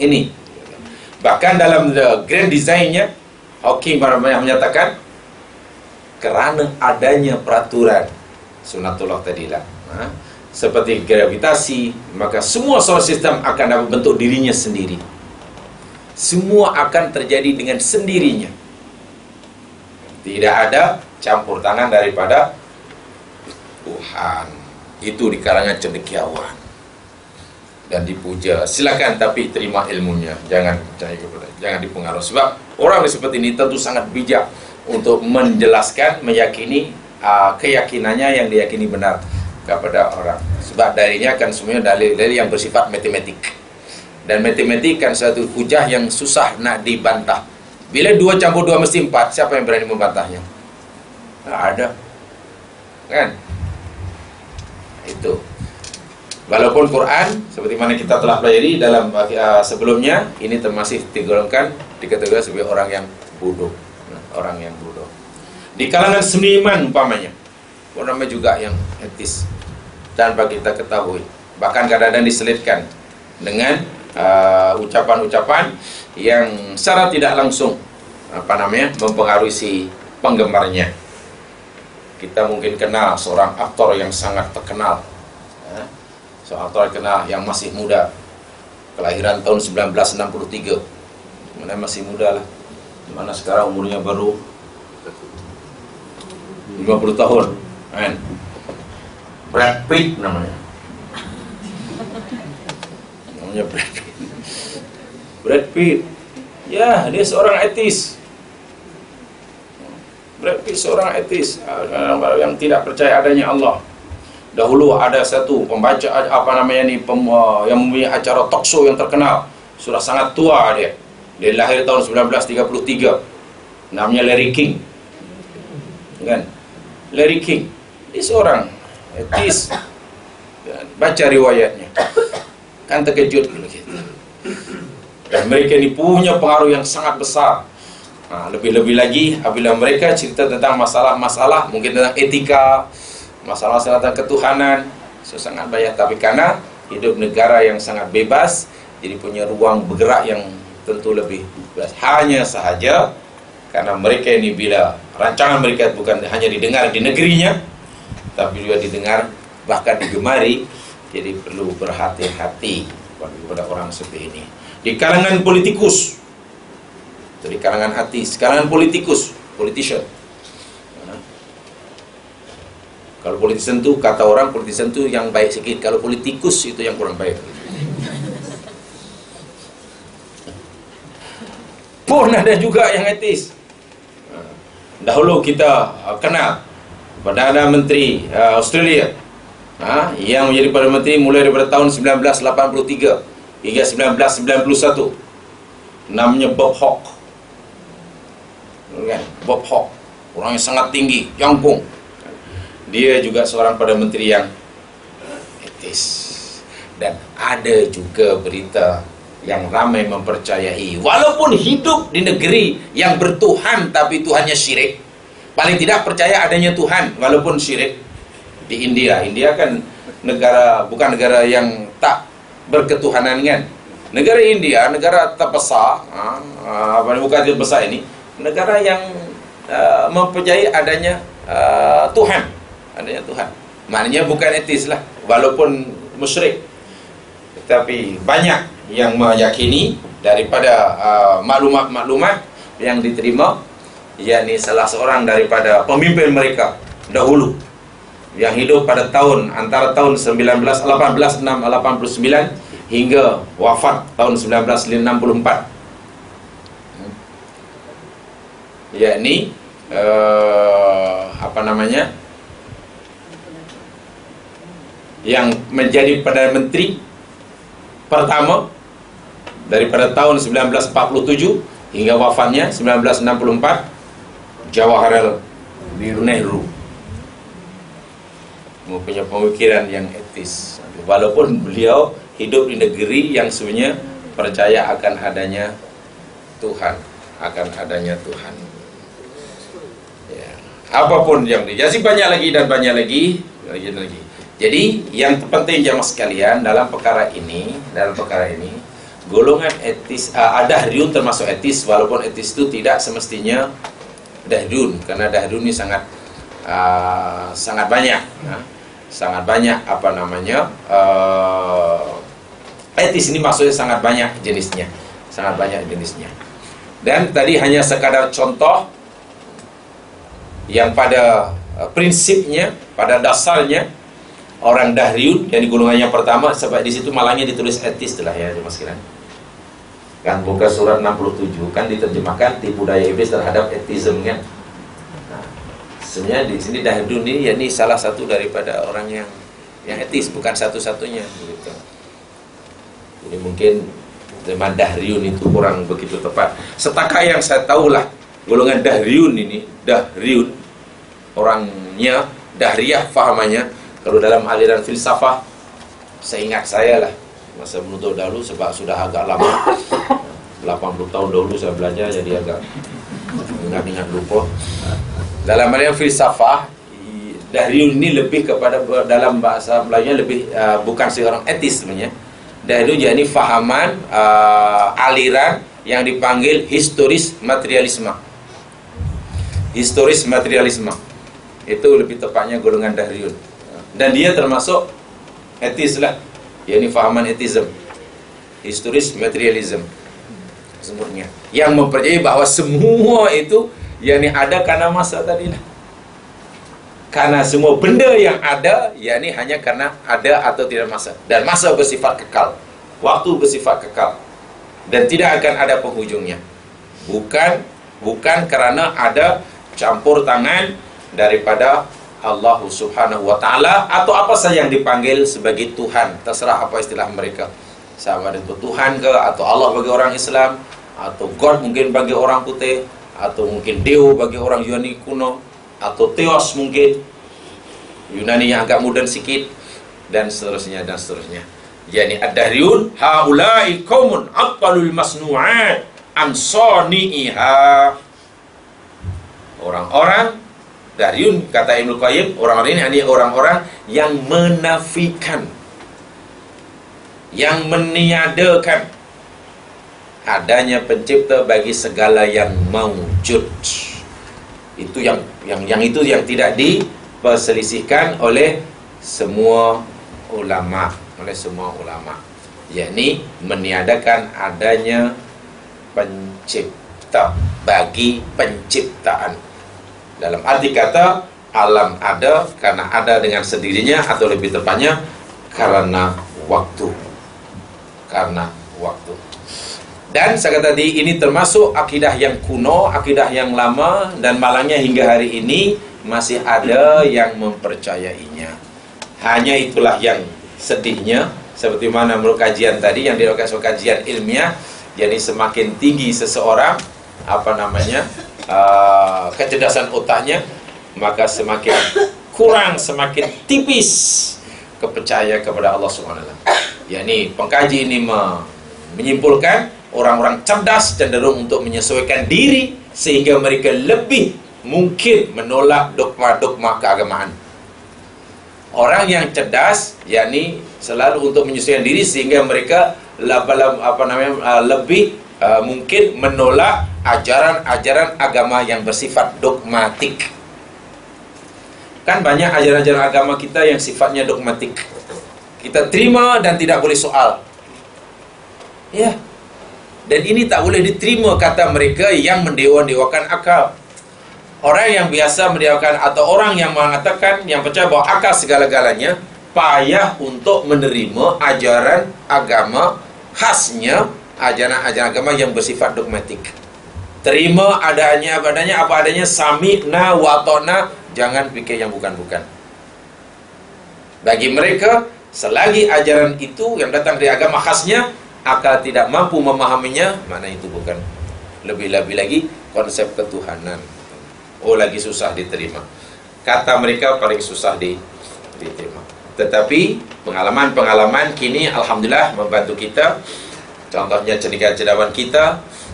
Ini bahkan dalam the grand design-nya Hawking menyatakan kerana adanya peraturan sunatullah tadilah. Nah, seperti gravitasi, maka semua solar system akan dapat bentuk dirinya sendiri. Semua akan terjadi dengan sendirinya. Tidak ada campur tangan daripada Tuhan. Itu di kalangan cendekiawan dan dipuja. Silakan, tapi terima ilmunya. Jangan dipengaruhi. Sebab orang seperti ini tentu sangat bijak untuk menjelaskan, meyakini keyakinannya yang diyakini benar kepada orang. Sebab darinya kan semuanya dalil-dalil yang bersifat matematik. Dan matematik kan satu hujah yang susah nak dibantah. Bila 2 × 2 mesti 4, siapa yang berani membantahnya? Nggak ada, kan? Itu. Walaupun Quran, seperti mana kita telah pelajari dalam sebelumnya, ini termasuk digolongkan, dikategorikan sebagai orang yang bodoh, orang yang bodoh. Di kalangan seniman umpamanya, namanya juga yang etis tanpa kita ketahui, bahkan kadang-kadang diselipkan dengan ucapan-ucapan yang secara tidak langsung mempengaruhi si penggemarnya. Kita mungkin kenal seorang aktor yang sangat terkenal, seorang aktor terkenal yang masih muda, kelahiran tahun 1963, mana masih muda lah, mana sekarang umurnya baru 50 tahun, kan? Brad Pitt namanya Brad Pitt. Brad Pitt, ya, dia seorang ateis. Brad Pitt seorang ateis yang tidak percaya adanya Allah. Dahulu ada satu pembaca yang mempunyai acara talk show yang terkenal, sudah sangat tua dia. Dia lahir tahun 1933. Namanya Larry King. Kan? Larry King, dia seorang ateis. Baca riwayatnya, kan terkejut kalau gitu. Dan mereka ini punya pengaruh yang sangat besar. Nah, lebih-lebih lagi apabila mereka cerita tentang masalah-masalah, mungkin tentang etika, masalah-masalah tentang ketuhanan, sangat banyak. Tapi karena hidup negara yang sangat bebas, jadi punya ruang bergerak yang tentu lebih bebas. Hanya sahaja karena mereka ini bila rancangan mereka bukan hanya didengar di negerinya, tapi juga didengar bahkan digemari, jadi perlu berhati-hati kepada orang seperti ini. Di kalangan politikus, dari kalangan hati, kalangan politikus, politician. Kalau politician itu kata orang, politician itu yang baik sedikit. Kalau politikus itu yang kurang baik. Pun ada juga yang etis. Dahulu kita kenal Perdana Menteri Australia, yang menjadi Perdana Menteri mulai daripada tahun 1983 hingga 1991. Namanya Bob Hawke. Bob Hawke, orang yang sangat tinggi, jangkung. Dia juga seorang Perdana Menteri yang etis. Dan ada juga berita yang ramai mempercayai, walaupun hidup di negeri yang bertuhan tapi Tuhannya syirik, paling tidak percaya adanya Tuhan walaupun syirik. Di India, India kan negara, bukan negara yang tak berketuhanan, kan? Negara India, negara terbesar, bukan terbesar ini, negara yang mempercayai adanya Tuhan, adanya Tuhan. Maknanya bukan etis lah, walaupun musyrik. Tetapi banyak yang meyakini daripada maklumat-maklumat yang diterima, yakni salah seorang daripada pemimpin mereka dahulu, yang hidup pada tahun antara tahun 1889 hingga wafat tahun 1964, yakni yang menjadi Perdana Menteri pertama daripada tahun 1947 hingga wafatnya 1964, Jawaharlal Nehru. Mempunyai pemikiran yang etis. walaupun beliau hidup di negeri yang sebenarnya percaya akan adanya Tuhan, ya. Apapun yang dikasih, banyak lagi dan banyak lagi, Jadi yang penting jamaah sekalian, dalam perkara ini, golongan etis, dahyun termasuk etis, walaupun etis itu tidak semestinya dahyun, karena dahyun ini sangat sangat banyak, apa namanya, etis ini maksudnya sangat banyak jenisnya, dan tadi hanya sekadar contoh yang pada prinsipnya, pada dasarnya orang dahyun yang di golongannya pertama, sampai di situ malangnya ditulis etis lah ya mas Kiran. Kan buka surat 67 kan diterjemahkan tipu daya iblis terhadap etisme kan. Sebenarnya di sini dahyun ini ya ini salah satu daripada orang yang etis, bukan satu-satunya gitu. Jadi mungkin zaman dahyun itu kurang begitu tepat. Setaka yang saya tahulah golongan dahyun ini, orangnya dahriyah fahamannya. Kalau dalam aliran filsafah, seingat saya lah masa menuntut dahulu, sebab sudah agak lama, 80 tahun dahulu saya belajar, jadi agak ingat-ingat lupa. Dalam aliran filsafah, dahyun ini lebih kepada, dalam bahasa Melayunya lebih bukan seorang etis sebenarnya. Dahyun jadi fahaman aliran yang dipanggil historis materialisme. Historis materialisme itu lebih tepatnya golongan dahyun, dan dia termasuk etis lah, yakni fahaman etism, historis materialism semuanya, yang mempercayai bahwa semua itu yakni ada karena masa tadi lah. Karena semua benda yang ada yakni hanya karena ada atau tidak masa, dan masa bersifat kekal, waktu bersifat kekal, dan tidak akan ada penghujungnya. Bukan karena ada campur tangan daripada Allah Subhanahu wa ta'ala atau apa saja yang dipanggil sebagai Tuhan, terserah apa istilah mereka, sama dengan Tuhan ke, atau Allah bagi orang Islam, atau God mungkin bagi orang putih, atau mungkin Deo bagi orang Yunani kuno, atau Theos mungkin Yunani yang agak modern sikit, dan seterusnya dan seterusnya. Yani ad-dahyun haulai qaumun aqalul masnu'at ansaniha. Orang-orang dahyun kata Ibnu Qayyim, orang-orang ini hanya orang-orang yang menafikan, yang meniadakan adanya pencipta bagi segala yang mawjud. Itu yang tidak diperselisihkan oleh semua ulama, yakni meniadakan adanya pencipta bagi penciptaan. Dalam arti kata, alam ada karena ada dengan sendirinya, atau lebih tepatnya karena waktu, Dan saya kata tadi, ini termasuk akidah yang kuno, akidah yang lama, dan malangnya hingga hari ini masih ada yang mempercayainya. Hanya itulah yang sedihnya, seperti mana menurut kajian tadi yang dilakukan kajian ilmiah, jadi semakin tinggi seseorang kecerdasan otaknya, maka semakin kurang, semakin tipis kepercayaan kepada Allah Subhanahu wa ta'ala. Yani pengkaji ini menyimpulkan orang-orang cerdas cenderung untuk menyesuaikan diri sehingga mereka lebih mungkin menolak dogma-dogma keagamaan. Orang yang cerdas yakni selalu untuk menyesuaikan diri sehingga mereka lebih mungkin menolak ajaran-ajaran agama yang bersifat dogmatik. Kan banyak ajaran-ajaran agama kita yang sifatnya dogmatik. Kita terima dan tidak boleh soal. Ya. Dan ini tak boleh diterima kata mereka yang mendewa-dewakan akal. Orang yang biasa mendewakan atau orang yang mengatakan, yang percaya bahwa akal segala-galanya, payah untuk menerima ajaran agama, khasnya ajaran-ajaran agama yang bersifat dogmatik. Terima adanya, apa adanya, sami'na wa ata'na, jangan pikir yang bukan-bukan. Bagi mereka, selagi ajaran itu yang datang dari agama khasnya, akal tidak mampu memahaminya, mana itu bukan. Lebih-lebih lagi konsep ketuhanan, oh lagi susah diterima. Kata mereka paling susah diterima. Tetapi pengalaman-pengalaman kini alhamdulillah membantu kita. Contohnya cendekiawan kita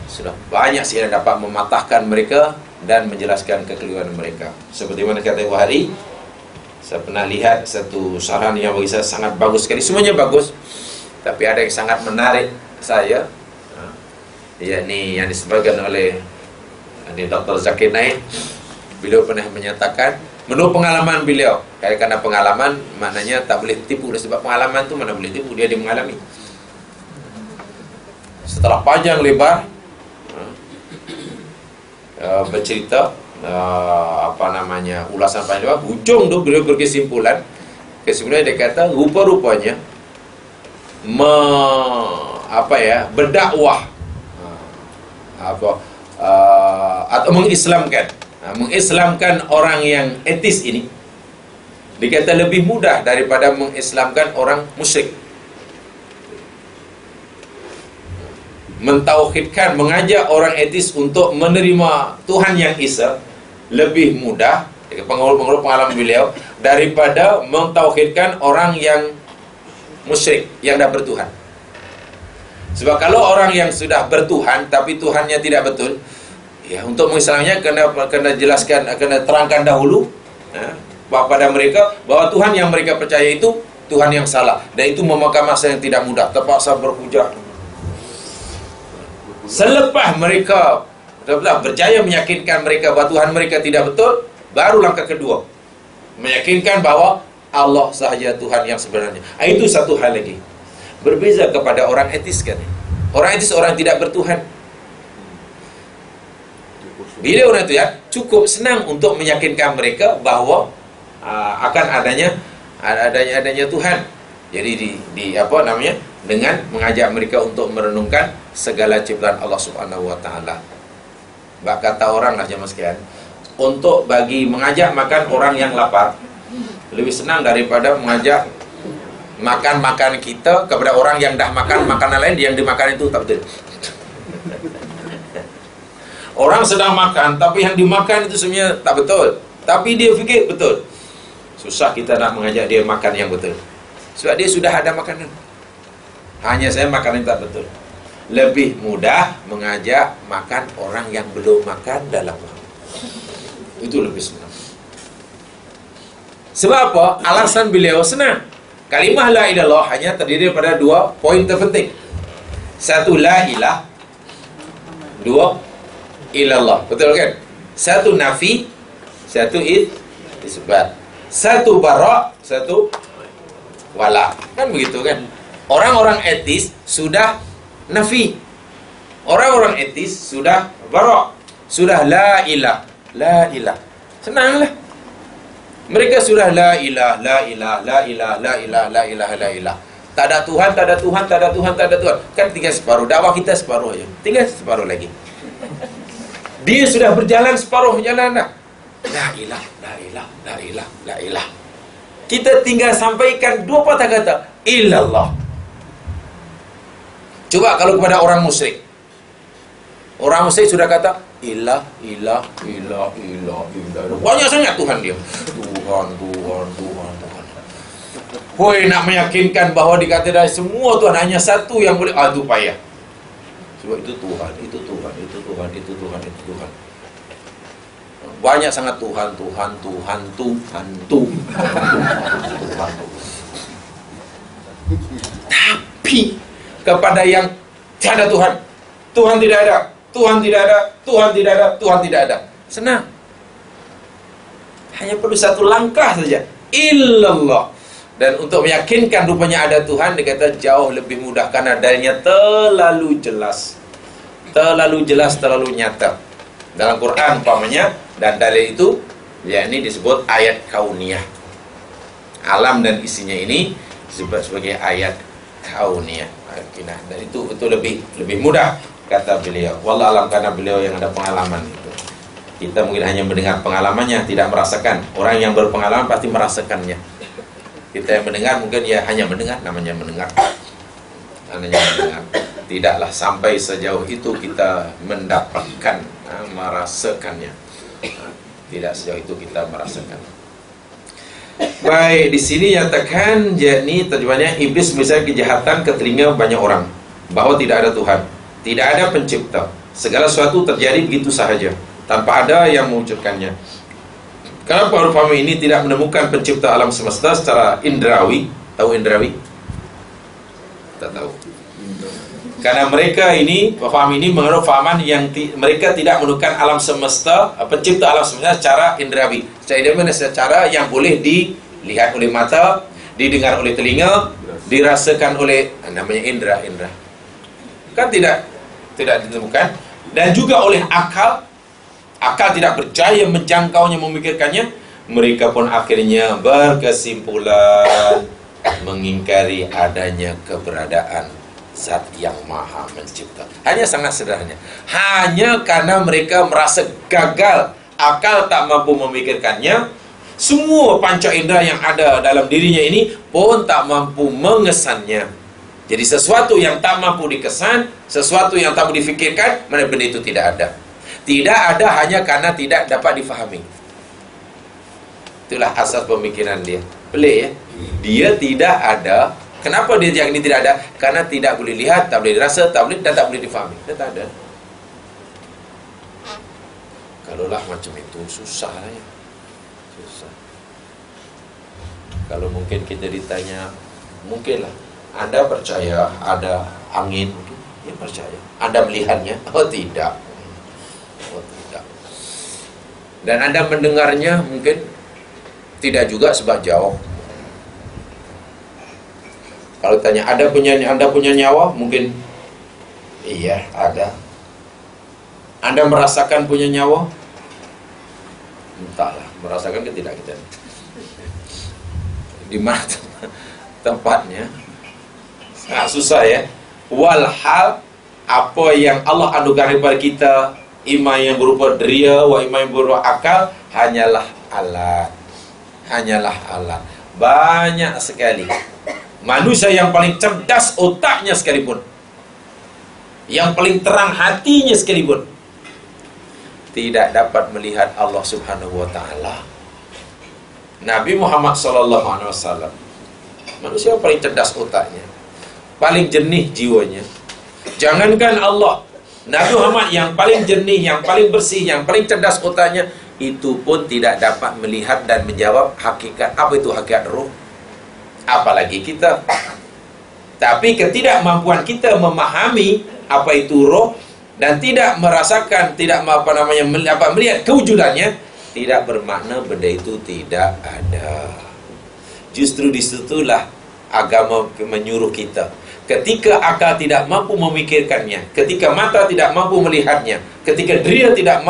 sudah banyak sih yang dapat mematahkan mereka dan menjelaskan kekeliruan mereka. Seperti mana kata Ibu Hari, saya pernah lihat satu saran yang bagi saya sangat bagus sekali. Semuanya bagus, tapi ada yang sangat menarik saya, yakni yang disebutkan oleh Dr. Zakir Naik. Beliau pernah menyatakan, menurut pengalaman beliau, karena pengalaman maknanya tak boleh tipu, sebab pengalaman itu mana boleh tipu, dia mengalami. Setelah panjang lebar bercerita ulasan panjang lebar, ujung tu beliau berkesimpulan dia kata rupa-rupanya berdakwah atau mengislamkan orang yang etis ini dikata lebih mudah daripada mengislamkan orang musyrik. Mentauhidkan, mengajak orang etis untuk menerima Tuhan yang Esa lebih mudah, menurut pengalaman beliau, daripada mentauhidkan orang yang musyrik, yang dah bertuhan. Sebab kalau orang yang sudah bertuhan tapi Tuhannya tidak betul, ya, untuk mengislamnya kena jelaskan, kena terangkan dahulu kepada mereka bahawa Tuhan yang mereka percaya itu Tuhan yang salah, dan itu memakan masa yang tidak mudah, terpaksa berhujah. Selepas mereka berjaya meyakinkan mereka bahawa Tuhan mereka tidak betul, baru langkah kedua meyakinkan bahawa Allah sahaja Tuhan yang sebenarnya. Itu satu hal lagi berbeza kepada orang etis kan. Orang etis orang tidak bertuhan. Bila orang itu ya cukup senang untuk meyakinkan mereka bahawa akan adanya Tuhan. Jadi dengan mengajak mereka untuk merenungkan segala ciptaan Allah Subhanahu Wa Taala. Bak kata orang lah jemaah sekalian, untuk bagi mengajak makan orang yang lapar lebih senang daripada mengajak makan kita kepada orang yang dah makan makanan lain, yang dimakan itu tak betul. Orang sedang makan tapi yang dimakan itu sebenarnya tak betul, tapi dia fikir betul. Susah kita nak mengajak dia makan yang betul. Sebab dia sudah ada makanan. Hanya saya makanan tak betul. Lebih mudah mengajak makan orang yang belum makan dalam waktu. Itu lebih senang. Sebab apa? Alasan beliau senang. Kalimah la ilallah hanya terdiri pada dua poin terpenting. Satu la ilah, dua ilallah. Betul kan? Satu nafi, satu isbat. Satu bara, satu wala. Kan begitu kan? Orang-orang etis sudah nafi, orang-orang etis sudah bara, sudah la ilah, la ilah. Senanglah. Mereka sudah la ilah, la ilah, la ilah, la ilah, la ilah, la ilah. Tak ada Tuhan, tak ada Tuhan, tak ada Tuhan, tak ada Tuhan. Kan tinggal separuh, dakwah kita separuh aja. Tinggal separuh lagi. Dia sudah berjalan separuh jalan dah. La ilah, la ilah, la ilah, la ilah. Kita tinggal sampaikan dua patah kata illallah. Coba kalau kepada orang musyrik. Orang musyrik sudah kata ilah, ilah, ilah, ilah, ilah. Banyak sangat Tuhan dia. Tuhan, Tuhan, Tuhan, Tuhan. Hoi nak meyakinkan bahawa dikatakan semua Tuhan, hanya satu yang boleh. Itu payah. Sebab itu Tuhan, itu Tuhan, itu Tuhan, itu Tuhan, itu Tuhan. Banyak sangat Tuhan, Tuhan, Tuhan, Tuhan, Tuhan. Tapi kepada yang tiada Tuhan, Tuhan tidak ada, Tuhan tidak ada, Tuhan tidak ada, Tuhan tidak ada. Senang. Hanya perlu satu langkah saja. Illallah. Dan untuk meyakinkan rupanya ada Tuhan, dikata jauh lebih mudah karena adanya terlalu jelas. Terlalu jelas, terlalu nyata. Dalam Quran umpamanya, dan dalil itu yakni disebut ayat kauniyah. Alam dan isinya ini disebut sebagai ayat kauniyah. Dan itu lebih mudah kata beliau. Wallah alam, karena beliau yang ada pengalaman itu. Kita mungkin hanya mendengar pengalamannya, tidak merasakan. Orang yang berpengalaman pasti merasakannya. Kita yang mendengar mungkin ya hanya mendengar, namanya mendengar. Namanya mendengar. Tidaklah sampai sejauh itu kita mendapatkan, merasakannya. Tidak sejauh itu kita merasakan. Baik, di sini nyatakan yakni terjemahannya iblis mencari kejahatan ke telinga banyak orang, bahwa tidak ada Tuhan, tidak ada pencipta, segala sesuatu terjadi begitu sahaja tanpa ada yang mengucurkannya. Kenapa huruf hamim ini tidak menemukan pencipta alam semesta secara indrawi? Tahu indrawi? Tak tahu. Karena mereka ini, paham ini menurut fahaman yang mereka tidak menemukan alam semesta, pencipta alam semesta secara indrawi. Secara indrawi, secara yang boleh dilihat oleh mata, didengar oleh telinga, dirasakan oleh, namanya indra. Kan tidak ditemukan. Dan juga oleh akal tidak berjaya menjangkaunya, memikirkannya. Mereka pun akhirnya berkesimpulan mengingkari adanya keberadaan zat yang maha mencipta. Hanya sangat sederhananya, hanya karena mereka merasa gagal, akal tak mampu memikirkannya, semua panca indera yang ada dalam dirinya ini pun tak mampu mengesannya. Jadi sesuatu yang tak mampu dikesan, sesuatu yang tak mampu difikirkan, mana benda itu tidak ada. Tidak ada hanya karena tidak dapat difahami. Itulah asas pemikiran dia. Pelik ya? Dia tidak ada. Kenapa dia yang ini tidak ada? Karena tidak boleh lihat, tak boleh dirasa, tak boleh, dan tak boleh difahami. Dia tak ada. Kalau lah macam itu susah lah ya. Susah. Kalau mungkin kita ditanya, mungkinlah Anda percaya ada angin? Ya percaya. Anda melihatnya? Oh tidak. Dan Anda mendengarnya mungkin tidak juga, sebab jauh. Kalau tanya Anda punya nyawa, mungkin iya ada. Anda merasakan punya nyawa? Entahlah, merasakan ke tidak kita. Di mana tempatnya? Sangat susah ya. Walhal apa yang Allah anugerahkan kepada kita, iman yang berupa deria, wa iman yang berupa akal, hanyalah alat. Hanyalah alat. Banyak sekali manusia yang paling cerdas otaknya sekalipun, yang paling terang hatinya sekalipun, tidak dapat melihat Allah Subhanahu wa Ta'ala. Nabi Muhammad SAW, manusia paling cerdas otaknya, paling jernih jiwanya. Jangankan Allah, Nabi Muhammad yang paling jernih, yang paling bersih, yang paling cerdas otaknya, itu pun tidak dapat melihat dan menjawab hakikat. Apa itu hakikat roh? Apalagi kita. Tapi ketidakmampuan kita memahami apa itu roh dan tidak merasakan, tidak melihat kewujudannya, tidak bermakna benda itu tidak ada. Justru disitulah agama menyuruh kita. Ketika akal tidak mampu memikirkannya, ketika mata tidak mampu melihatnya, ketika diri tidak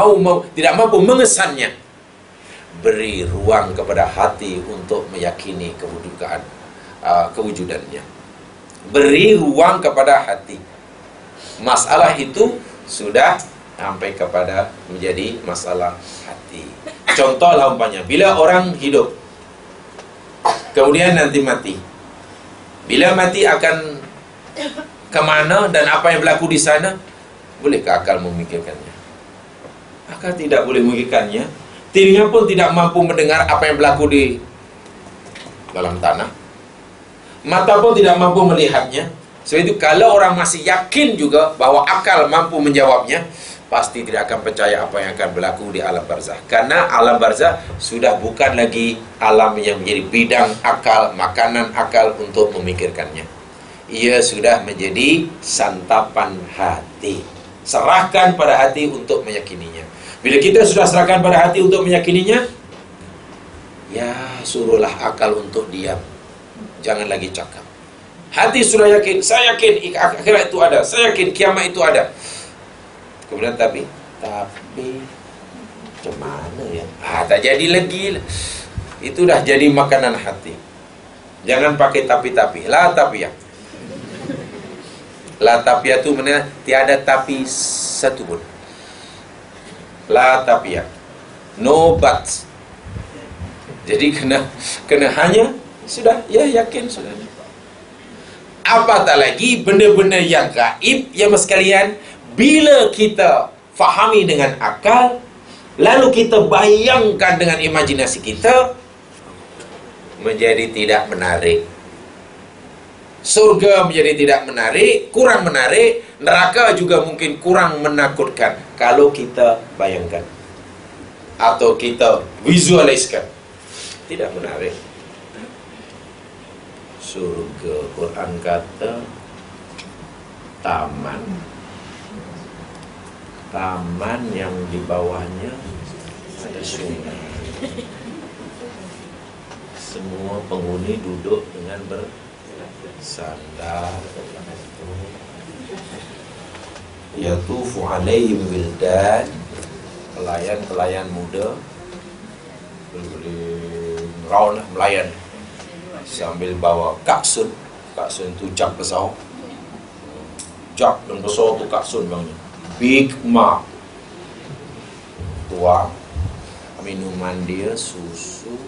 mampu mengesannya, beri ruang kepada hati untuk meyakini kewujudannya. Beri ruang kepada hati. Masalah itu sudah sampai kepada menjadi masalah hati. Contohlah umpamanya, bila orang hidup kemudian nanti mati. Bila mati akan kemana dan apa yang berlaku di sana? Bolehkah akal memikirkannya? Akal tidak boleh memikirkannya. Telinga pun tidak mampu mendengar apa yang berlaku di dalam tanah. Mata pun tidak mampu melihatnya. Sebab itu kalau orang masih yakin juga bahwa akal mampu menjawabnya, pasti tidak akan percaya apa yang akan berlaku di alam barzah. Karena alam barzah sudah bukan lagi alam yang menjadi bidang akal, makanan akal untuk memikirkannya. Ia sudah menjadi santapan hati. Serahkan pada hati untuk meyakininya. Bila kita sudah serahkan pada hati untuk meyakininya, ya suruhlah akal untuk diam. Jangan lagi cakap. Hati sudah yakin, saya yakin akhirat itu ada, saya yakin kiamat itu ada. Kemudian tapi macam mana ya? Tak jadi lagi. Itu dah jadi makanan hati. Jangan pakai tapi-tapi. La tapi ya. La tapia itu mana? Tiada tapi satu pun. La tapia, no buts. Jadi kena hanya sudah ya yakin sudah. Apatah lagi benda-benda yang gaib ya mas kalian. Bila kita fahami dengan akal, lalu kita bayangkan dengan imajinasi kita, menjadi tidak menarik. Surga menjadi tidak menarik, kurang menarik. Neraka juga mungkin kurang menakutkan kalau kita bayangkan atau kita visualiskan. Tidak menarik. Surga, Quran kata taman. Taman yang di bawahnya ada sungai. Semua penghuni duduk dengan bersandar. Yatufu alaihim wildan, pelayan-pelayan muda raun melayan sambil bawa kapsun. Kapsun tu jak besar, jak yang besar tu kapsun bangnya. Big Mac. Tuang minuman dia susu,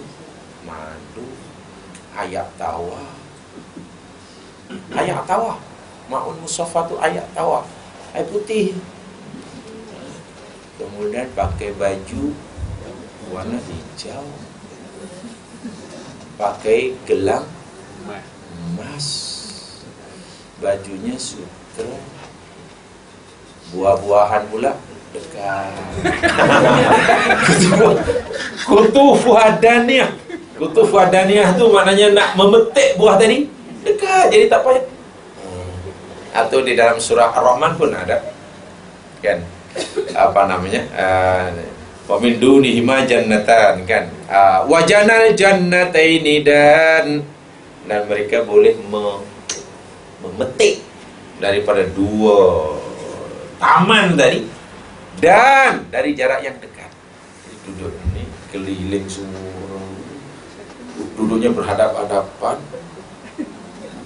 madu, ayak tawar. Ayak tawar. Ma'un Mustafa tu ayak tawar, air putih. Kemudian pakai baju warna hijau, pakai gelang emas, bajunya sutra, buah-buahan pula dekat. Kutufu hadaniyah. Kutufu hadaniyah tu maknanya nak memetik buah tadi dekat, jadi tak payah. Atau di dalam surah Ar-Rahman pun ada kan, apa namanya, wa min dunihima jannatan kan, wa janal jannataini, dan mereka boleh memetik daripada dua taman tadi dan dari jarak yang dekat. Jadi duduk ini keliling semua, duduknya berhadap-hadapan,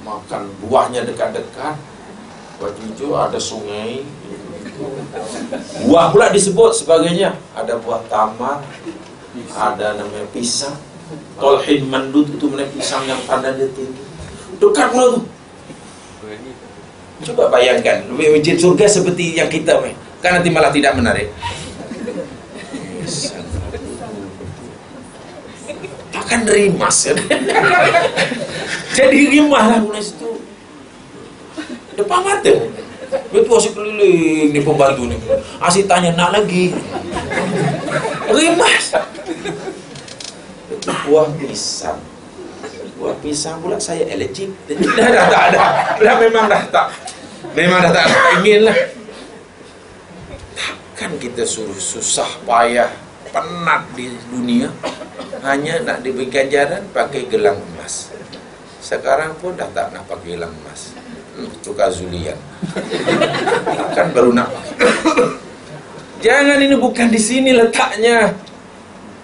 makan buahnya dekat-dekat, baju ada sungai. Buah pula disebut sebagainya. Ada buah tamar, ada namanya pisang. Tolhin mandut itu namanya pisang yang ada di tinggi. Dekat pula tu. Coba bayangkan masjid surga seperti yang kita main. Kan nanti malah tidak menarik. Takkan rimas. Jadi rimahlah mulai situ. Depan mata. Betul asyik keliling ni pembantu ni. Asyik tanya nak lagi. Rimas. Buah pisang. Buah pisang pula saya allergic. Dah memang dah tak ingin lah. Takkan kita suruh susah payah penat di dunia hanya nak diberi ganjaran pakai gelang emas. Sekarang pun dah tak nak pakai gelang emas. Tukar Zulian kan baru nak. Jangan, ini bukan di sini letaknya.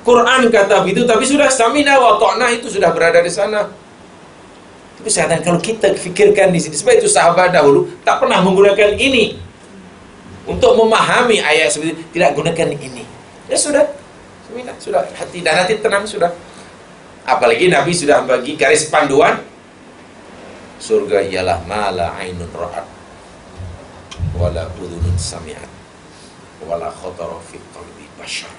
Quran kata begitu, tapi sudah samina wa ta'na itu sudah berada di sana. Tapi sekarang kalau kita fikirkan di sini, sebab itu sahabat dahulu tak pernah menggunakan ini untuk memahami ayat seperti itu, tidak gunakan ini. Ya sudah, samina sudah, hati dan hati tenang sudah. Apalagi Nabi sudah bagi garis panduan. Surga ialah mala ainun ra'at wala udhunun sami'at wala khatara fi qalbi bashar.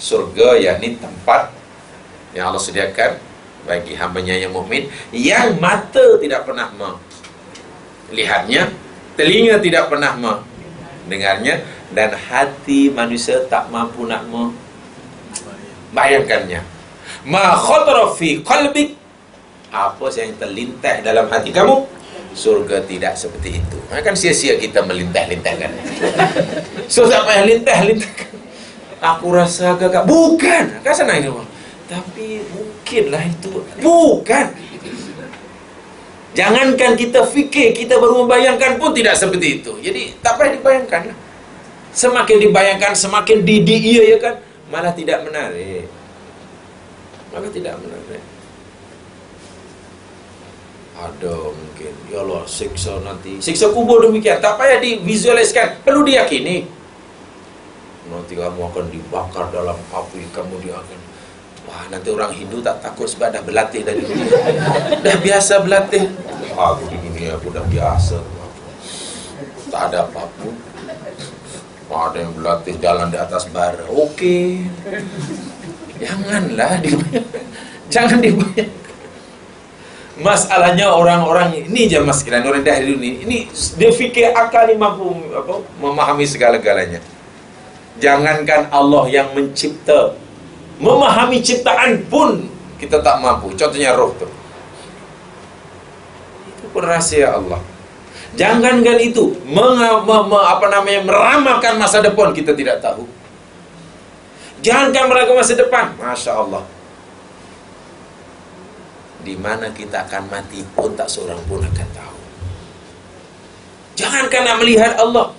Surga yakni tempat yang Allah sediakan bagi hamba-Nya yang mukmin, yang mata tidak pernah melihatnya, telinga tidak pernah mendengarnya, dan hati manusia tak mampu nak membayangkannya. Ma khatara fi qalbik, apa yang terlintah dalam hati kamu? Surga tidak seperti itu. Kan sia-sia kita melintah-lintahkan. So tak payah lintah-lintahkan. Aku rasa gagap. Bukan. Kan senang itu. Tapi mungkinlah itu. Bukan. Jangankan kita fikir, kita baru membayangkan pun tidak seperti itu. Jadi tak payah dibayangkan. Semakin dibayangkan, semakin dia ya kan, malah tidak menarik. Maka tidak menarik. Ada mungkin ya Allah siksa nanti, siksa kubur demikian, tak payah divisualiskan, perlu diyakini. Nanti kamu akan dibakar dalam api, kamu akan, wah nanti orang Hindu tak takut sebab dah berlatih dari dulu. Dah biasa berlatih. Aku begini, aku dah biasa. Tak ada apapun. Ada yang berlatih jalan di atas bara. Okey. Janganlah dibayangkan. Jangan dibayangkan. Masalahnya orang-orang ini aja mas kirani orang dahulu ini dia fikir akal mampu apa, memahami segala-galanya. Jangankan Allah yang mencipta, memahami ciptaan pun kita tak mampu. Contohnya roh tu, itu pun rahsia Allah. Jangankan itu, meramalkan masa depan kita tidak tahu. Jangankan meramalkan masa depan, masya Allah. Di mana kita akan mati pun tak seorang pun akan tahu. Jangankan nak melihat Allah,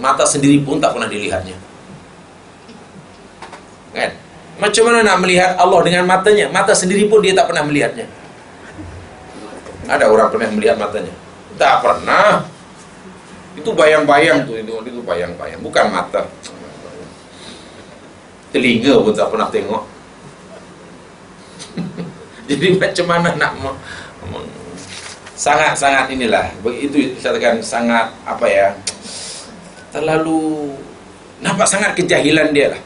mata sendiri pun tak pernah dilihatnya, kan? Macam mana nak melihat Allah dengan matanya? Mata sendiri pun dia tak pernah melihatnya. Ada orang pernah melihat matanya? Tak pernah. Itu bayang-bayang tuh, itu bayang-bayang, bukan mata. Telinga pun tak pernah tengok. Jadi macam mana nak sangat-sangat inilah, begitu saya katakan sangat apa ya, terlalu nampak sangat kejahilan dia lah,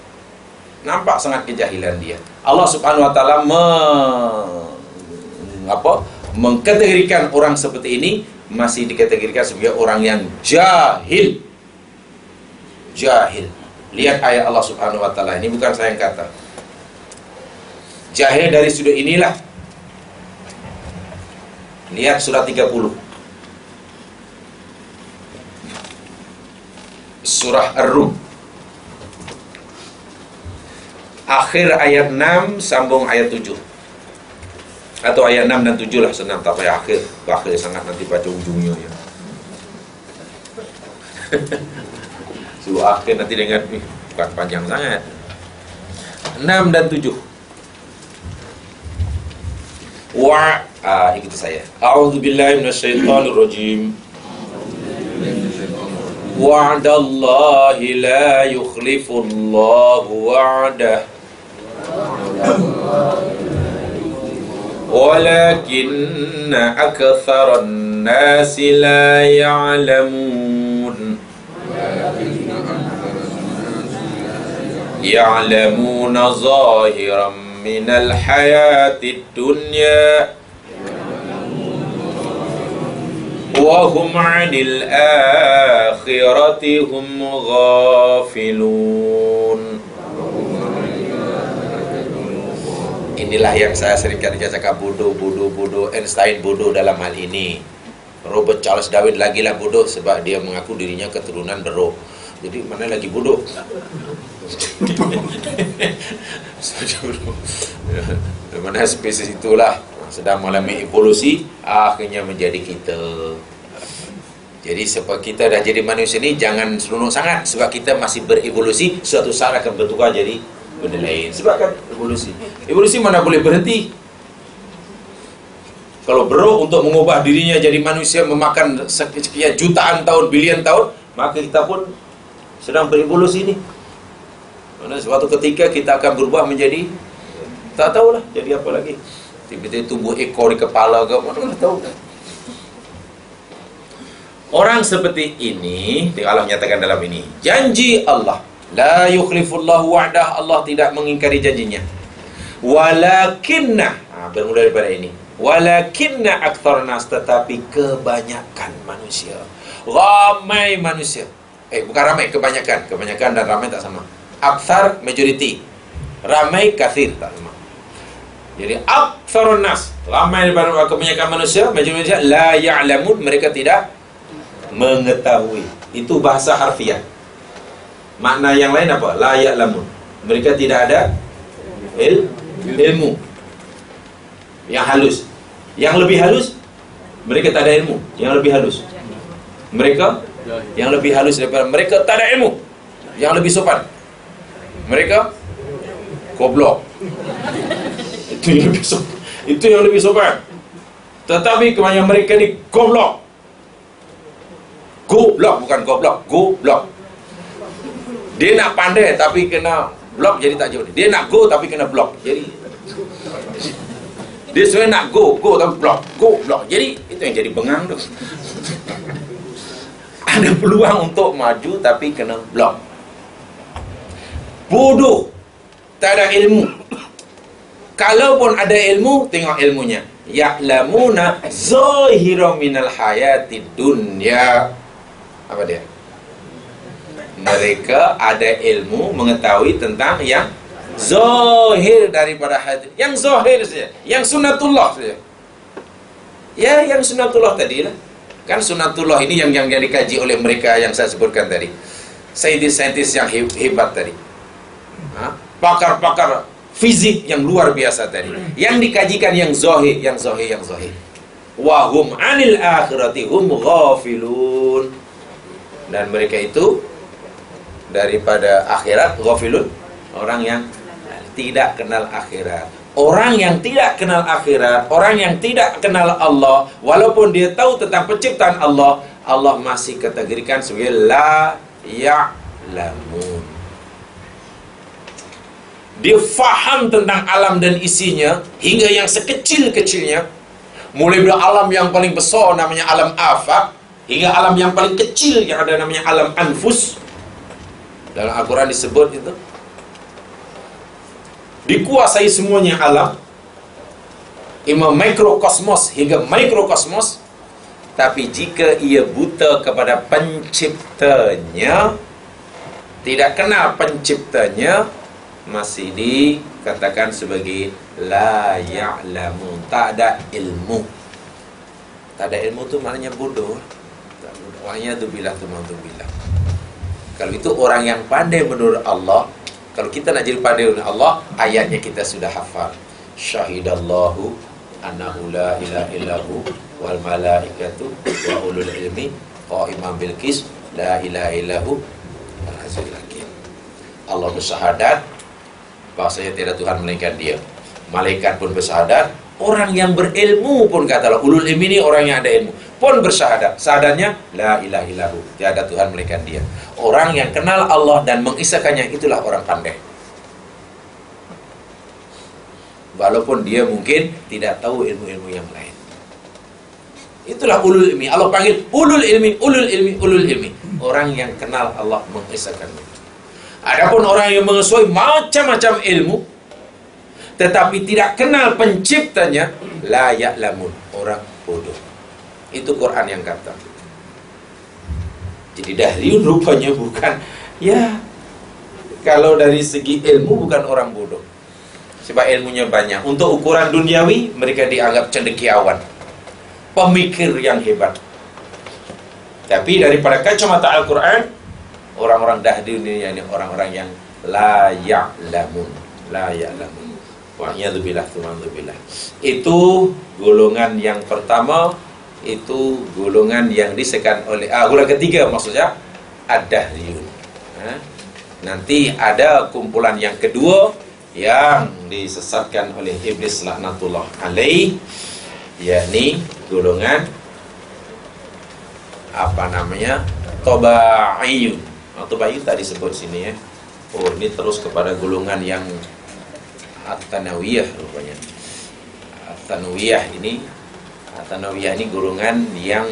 nampak sangat kejahilan dia. Allah Subhanahu Wa Taala mengkategorikan orang seperti ini masih dikategorikan sebagai orang yang jahil, jahil. Lihat ayat Allah Subhanahu Wa Taala ini, bukan saya yang kata. Jahil dari sudut inilah. Lihat surah 30. Surah Ar-Rum. Akhir ayat 6 sambung ayat 7. Atau ayat 6 dan 7 lah senang, tak payah akhir. Akhir sangat nanti baca ujungnya ya. Surah akhir nanti dengar bukan panjang sangat. 6 dan 7. Ikuti saya. A'udzubillahi minasyaitonir rajim. Wa'dallahi la yukhlifullahu wa'dah, walakinna aktsaran nasi la ya'lamun. Ya'lamuna zahiran من الحياة الدنيا وهم عن الآخرة هم غافلون. Inilah yang saya sering kali kata bodoh Einstein bodoh dalam hal ini. Robert Charles Darwin lagilah bodoh sebab dia mengaku dirinya keturunan beruh. Jadi mana lagi bodoh? Mana spesies itulah sedang mengalami evolusi, akhirnya menjadi kita. Jadi sebab kita dah jadi manusia ni jangan seronok sangat sebab kita masih berevolusi, suatu saat akan bertukar jadi benda lain. Sebab kan evolusi. Evolusi mana boleh berhenti? Kalau beruh untuk mengubah dirinya jadi manusia memakan sekian jutaan tahun, bilion tahun, maka kita pun sedang berevolusi ni. Karena suatu ketika kita akan berubah menjadi tak tahulah jadi apa lagi. Tiba-tiba tumbuh ekor di kepala ke mana tahu. Orang seperti ini Allah nyatakan dalam ini. Janji Allah, la yukhlifullahu wa'dah, Allah tidak mengingkari janjinya. Walakinna, bermula daripada ini. Walakinna aktsarun nas, tetapi kebanyakan manusia. Ramai manusia. Bukan ramai, kebanyakan. Kebanyakan dan ramai tak sama. Aksar, majority. Ramai, kathir, tak sama. Jadi, aksarun nas, ramai daripada kebanyakan manusia, majority manusia, la ya'lamun, mereka tidak mengetahui. Itu bahasa harfiah. Makna yang lain apa? La ya'lamun, mereka tidak ada ilmu. Yang halus, yang lebih halus, mereka tak ada ilmu. Yang lebih halus, mereka yang lebih halus daripada mereka tak ada ilmu. Yang lebih sopan, mereka goblok. Itu yang lebih sopan. Tetapi kebanyakan mereka ni goblok. Goblok bukan goblok, goblok. Dia nak pandai tapi kena blok jadi tak jauh. Dia nak go tapi kena blok. Jadi dia sebenarnya nak go tapi blok. Go blok. Jadi itu yang jadi bengang tu. Ada peluang untuk maju tapi kena blok. Bodoh, tak ada ilmu. Kalaupun ada ilmu, tengok ilmunya. Ya'lamuna zahiran minal hayati dunya. Apa dia? Mereka ada ilmu mengetahui tentang yang zahir daripada hadis. Yang zahir saja, yang sunatullah saja. Ya, yang sunatullah tadi lah. Kan sunatullah ini yang dikaji oleh mereka yang saya sebutkan tadi. Saintis-saintis yang hebat tadi. Pakar-pakar fizik yang luar biasa tadi, yang dikajikan yang zahir, yang zahir, yang zahir. Wa hum anil akhirati hum ghafilun. Dan mereka itu daripada akhirat ghafilun, orang yang tidak kenal akhirat. Orang yang tidak kenal akhirat, orang yang tidak kenal Allah, walaupun dia tahu tentang penciptaan Allah, Allah masih kategorikan sebagai la ya'lamun. Dia faham tentang alam dan isinya hingga yang sekecil-kecilnya, mulai dari alam yang paling besar namanya alam afaq hingga alam yang paling kecil yang ada namanya alam anfus. Dalam Al-Quran disebut itu dikuasai semuanya alam, imam mikrokosmos hingga mikrokosmos. Tapi jika ia buta kepada penciptanya, tidak kenal penciptanya, masih dikatakan sebagai la ya'lamun, tak ada ilmu. Tak ada ilmu itu maknanya bodoh. Maknanya tubillah, tumantubillah. Kalau itu orang yang pandai menurut Allah. Kalau kita nak jadi pandai menurut Allah, ayatnya kita sudah hafal. Syahidallahu annahu la ilaha illahu wal malaikatu wa ulul ilmi qa'iman bil qis la ilaha illahu. Allah bersyahadat bahasanya tidak Tuhan melainkan dia. Malaikat pun bersyahadat. Orang yang berilmu pun katalah ulul ilmi ini orang yang ada ilmu pun bersyahadat. Syahadatnya la ilaha illahu, tiada Tuhan melainkan dia. Orang yang kenal Allah dan mengisahkannya, itulah orang pandai. Walaupun dia mungkin tidak tahu ilmu-ilmu yang lain, itulah ulul ilmi. Allah panggil ulul ilmi, ulul ilmi, ulul ilmi. Orang yang kenal Allah mengisahkannya. Adapun orang yang mengesuai macam-macam ilmu tetapi tidak kenal penciptanya, la ya'lamun, orang bodoh. Itu Quran yang kata. Jadi Dahriun rupanya bukan, ya, kalau dari segi ilmu bukan orang bodoh, sebab ilmunya banyak. Untuk ukuran duniawi mereka dianggap cendekiawan, pemikir yang hebat. Tapi daripada kacamata Al-Quran, orang-orang Dahriun ini orang-orang yang la ya'lamun, la ya'lamun. Wa ya'zubillah, tumanzubillah. Itu golongan yang pertama, itu golongan yang disekan oleh golongan ketiga maksudnya ad-Dahriun. Nanti ada kumpulan yang kedua yang disesatkan oleh iblis laknatullah alaih, yakni golongan apa namanya? Toba'iyun. Atau bayi tadi sebut sini ya. Oh, ini terus kepada golongan yang At-Tanawiyah rupanya. At-Tanawiyah ini golongan yang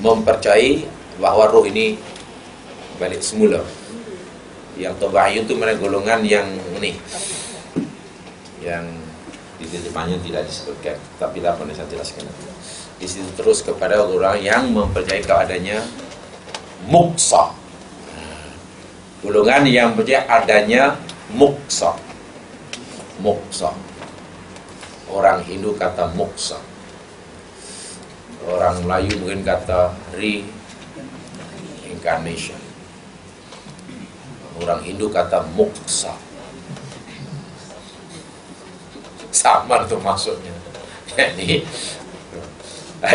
mempercayai bahwa roh ini balik semula. Yang Tabaiyun itu mana golongan yang ini, yang di depannya tidak disebutkan, tapi tak pernah saya jelaskan. Di situ terus kepada orang yang mempercayai keadaannya muksa, golongan yang percaya adanya muksa. Muksa, orang Hindu kata muksa, orang Melayu mungkin kata reincarnation, orang Hindu kata muksa, sama itu maksudnya. Jadi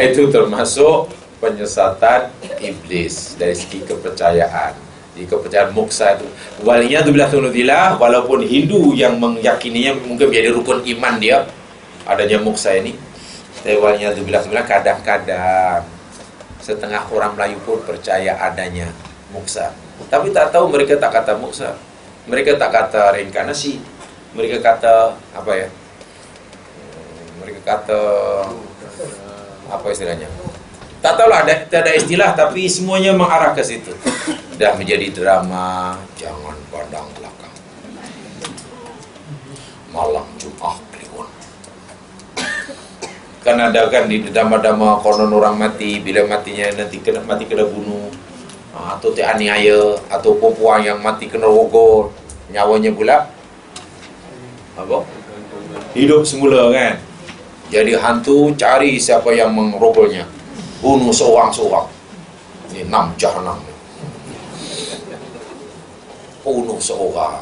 itu termasuk penyesatan iblis dari segi kepercayaan. Di kepercayaan muksa itu walinya tu bila tunutilah, walaupun Hindu yang meyakininya mungkin menjadi rukun iman dia adanya muksa ini, tapi walinya tu bila kadang-kadang setengah orang Melayu pun percaya adanya muksa, tapi tak tahu mereka tak kata muksa, mereka tak kata reinkarnasi, mereka kata apa ya, mereka kata apa istilahnya. Tak tahulah, ada istilah, tapi semuanya mengarah ke situ. Dah menjadi drama, jangan pandang belakang. malam Jumat kliwon. Karena ada kan di dama-dama konon orang mati, bila matinya nanti kena mati kena bunuh, atau teraniaya, atau perempuan yang mati kena rogol, nyawanya pula apa? Hidup semula kan. Jadi hantu cari siapa yang mengrogolnya, bunuh seorang-seorang. Ini enam jahanam. Bunuh seorang,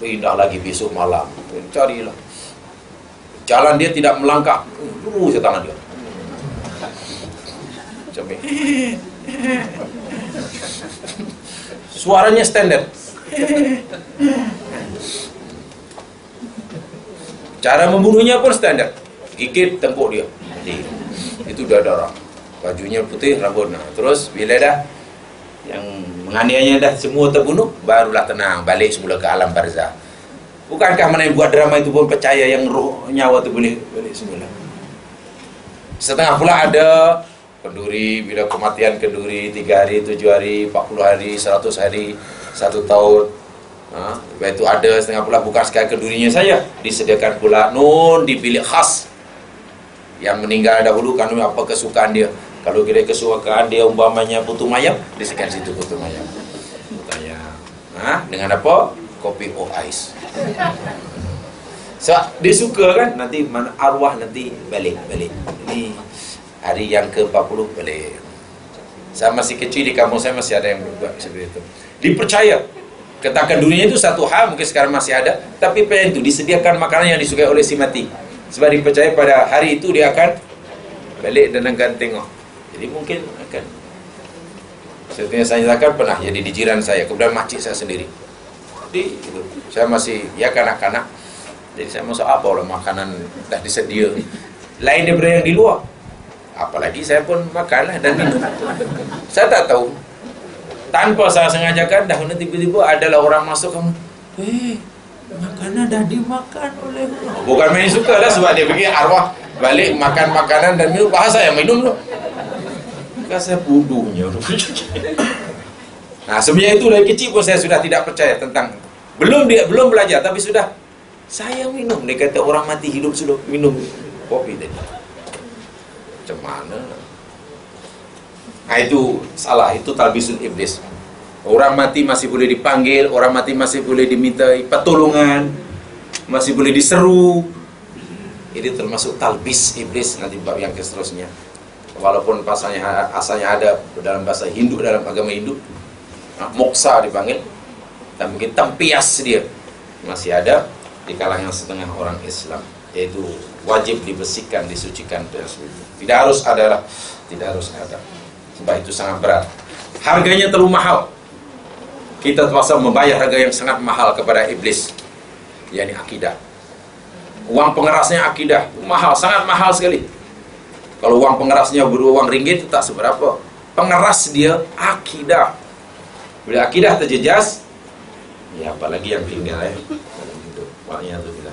pindah lagi besok malam, carilah. Jalan dia tidak melangkah, dulu saya tangan dia. Macam ini. Suaranya standar. Cara membunuhnya pun standar. Gigit tengkuk dia. Itu dah darah. Bajunya putih, rambutnya. Terus bila dah yang menganiayanya dah semua terbunuh, barulah tenang, balik semula ke alam barzah. Bukankah mana yang buat drama itu pun percaya yang roh nyawa itu boleh balik semula? Setengah pula ada kenduri, bila kematian kenduri 3 hari, 7 hari, 40 hari, 100 hari, 1 tahun. Lepas itu ada setengah pula bukan sekali kendurinya saja, disediakan pula nun di bilik khas yang meninggal dahulu kan apa kesukaan dia. Kalau kira kesukaan dia umpamanya putu mayam, disediakan situ putu mayam. Tanya, dengan apa? Kopi or ice. Sebab dia suka kan, nanti mana arwah nanti balik. Ini hari yang ke-40 balik. Saya masih kecil di kampung saya masih ada yang buat seperti itu. Dipercaya. Katakan dunia itu satu hal, mungkin sekarang masih ada, tapi pada itu disediakan makanan yang disukai oleh si mati. Sebab dipercaya pada hari itu dia akan balik dan akan tengok. Jadi mungkin akan. Sepertinya saya nyatakan pernah jadi di jiran saya, kemudian makcik saya sendiri. Di, gitu. Saya masih ya kanak-kanak, jadi saya masuk apa lah makanan dah disedia lain daripada yang di luar, apalagi saya pun makanlah dan minum. Saya tak tahu tanpa saya sengajakan dahulu tiba-tiba adalah orang masuk, kamu makanan dah dimakan oleh orang. Bukan main suka lah, sebab dia pergi arwah balik makan makanan dan minum, bahasa yang minum tu kan saya bodohnya. Nah, sebenarnya itu dari kecil pun saya sudah tidak percaya tentang belum belajar, tapi sudah saya minum. Dia kata orang mati hidup sudah minum kopi tadi. Macam mana? Nah, itu salah, itu talbisul iblis. Orang mati masih boleh dipanggil, orang mati masih boleh diminta pertolongan, masih boleh diseru. Ini termasuk talbis iblis, nanti bab yang seterusnya. Walaupun pasalnya asalnya ada dalam bahasa Hindu, dalam agama Hindu. Moksa dipanggil, dan mungkin tempias dia masih ada di kalangan setengah orang Islam, yaitu wajib dibersihkan, disucikan. Tidak harus ada lah, tidak harus ada, sebab itu sangat berat, harganya terlalu mahal. Kita terpaksa membayar harga yang sangat mahal kepada iblis, yakni akidah. Uang pengerasnya akidah mahal, sangat mahal sekali. Kalau uang pengerasnya beruang ringgit itu tak seberapa, pengeras dia akidah. Bila akidah terjejas, ya apalagi yang tinggal ya. Waknya itu bila.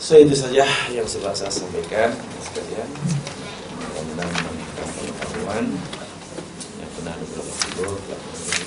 So itu saja yang sebab saya sampaikan sekalian. Mudah-mudahan meningkatkan pengetahuan yang benar beberapa video.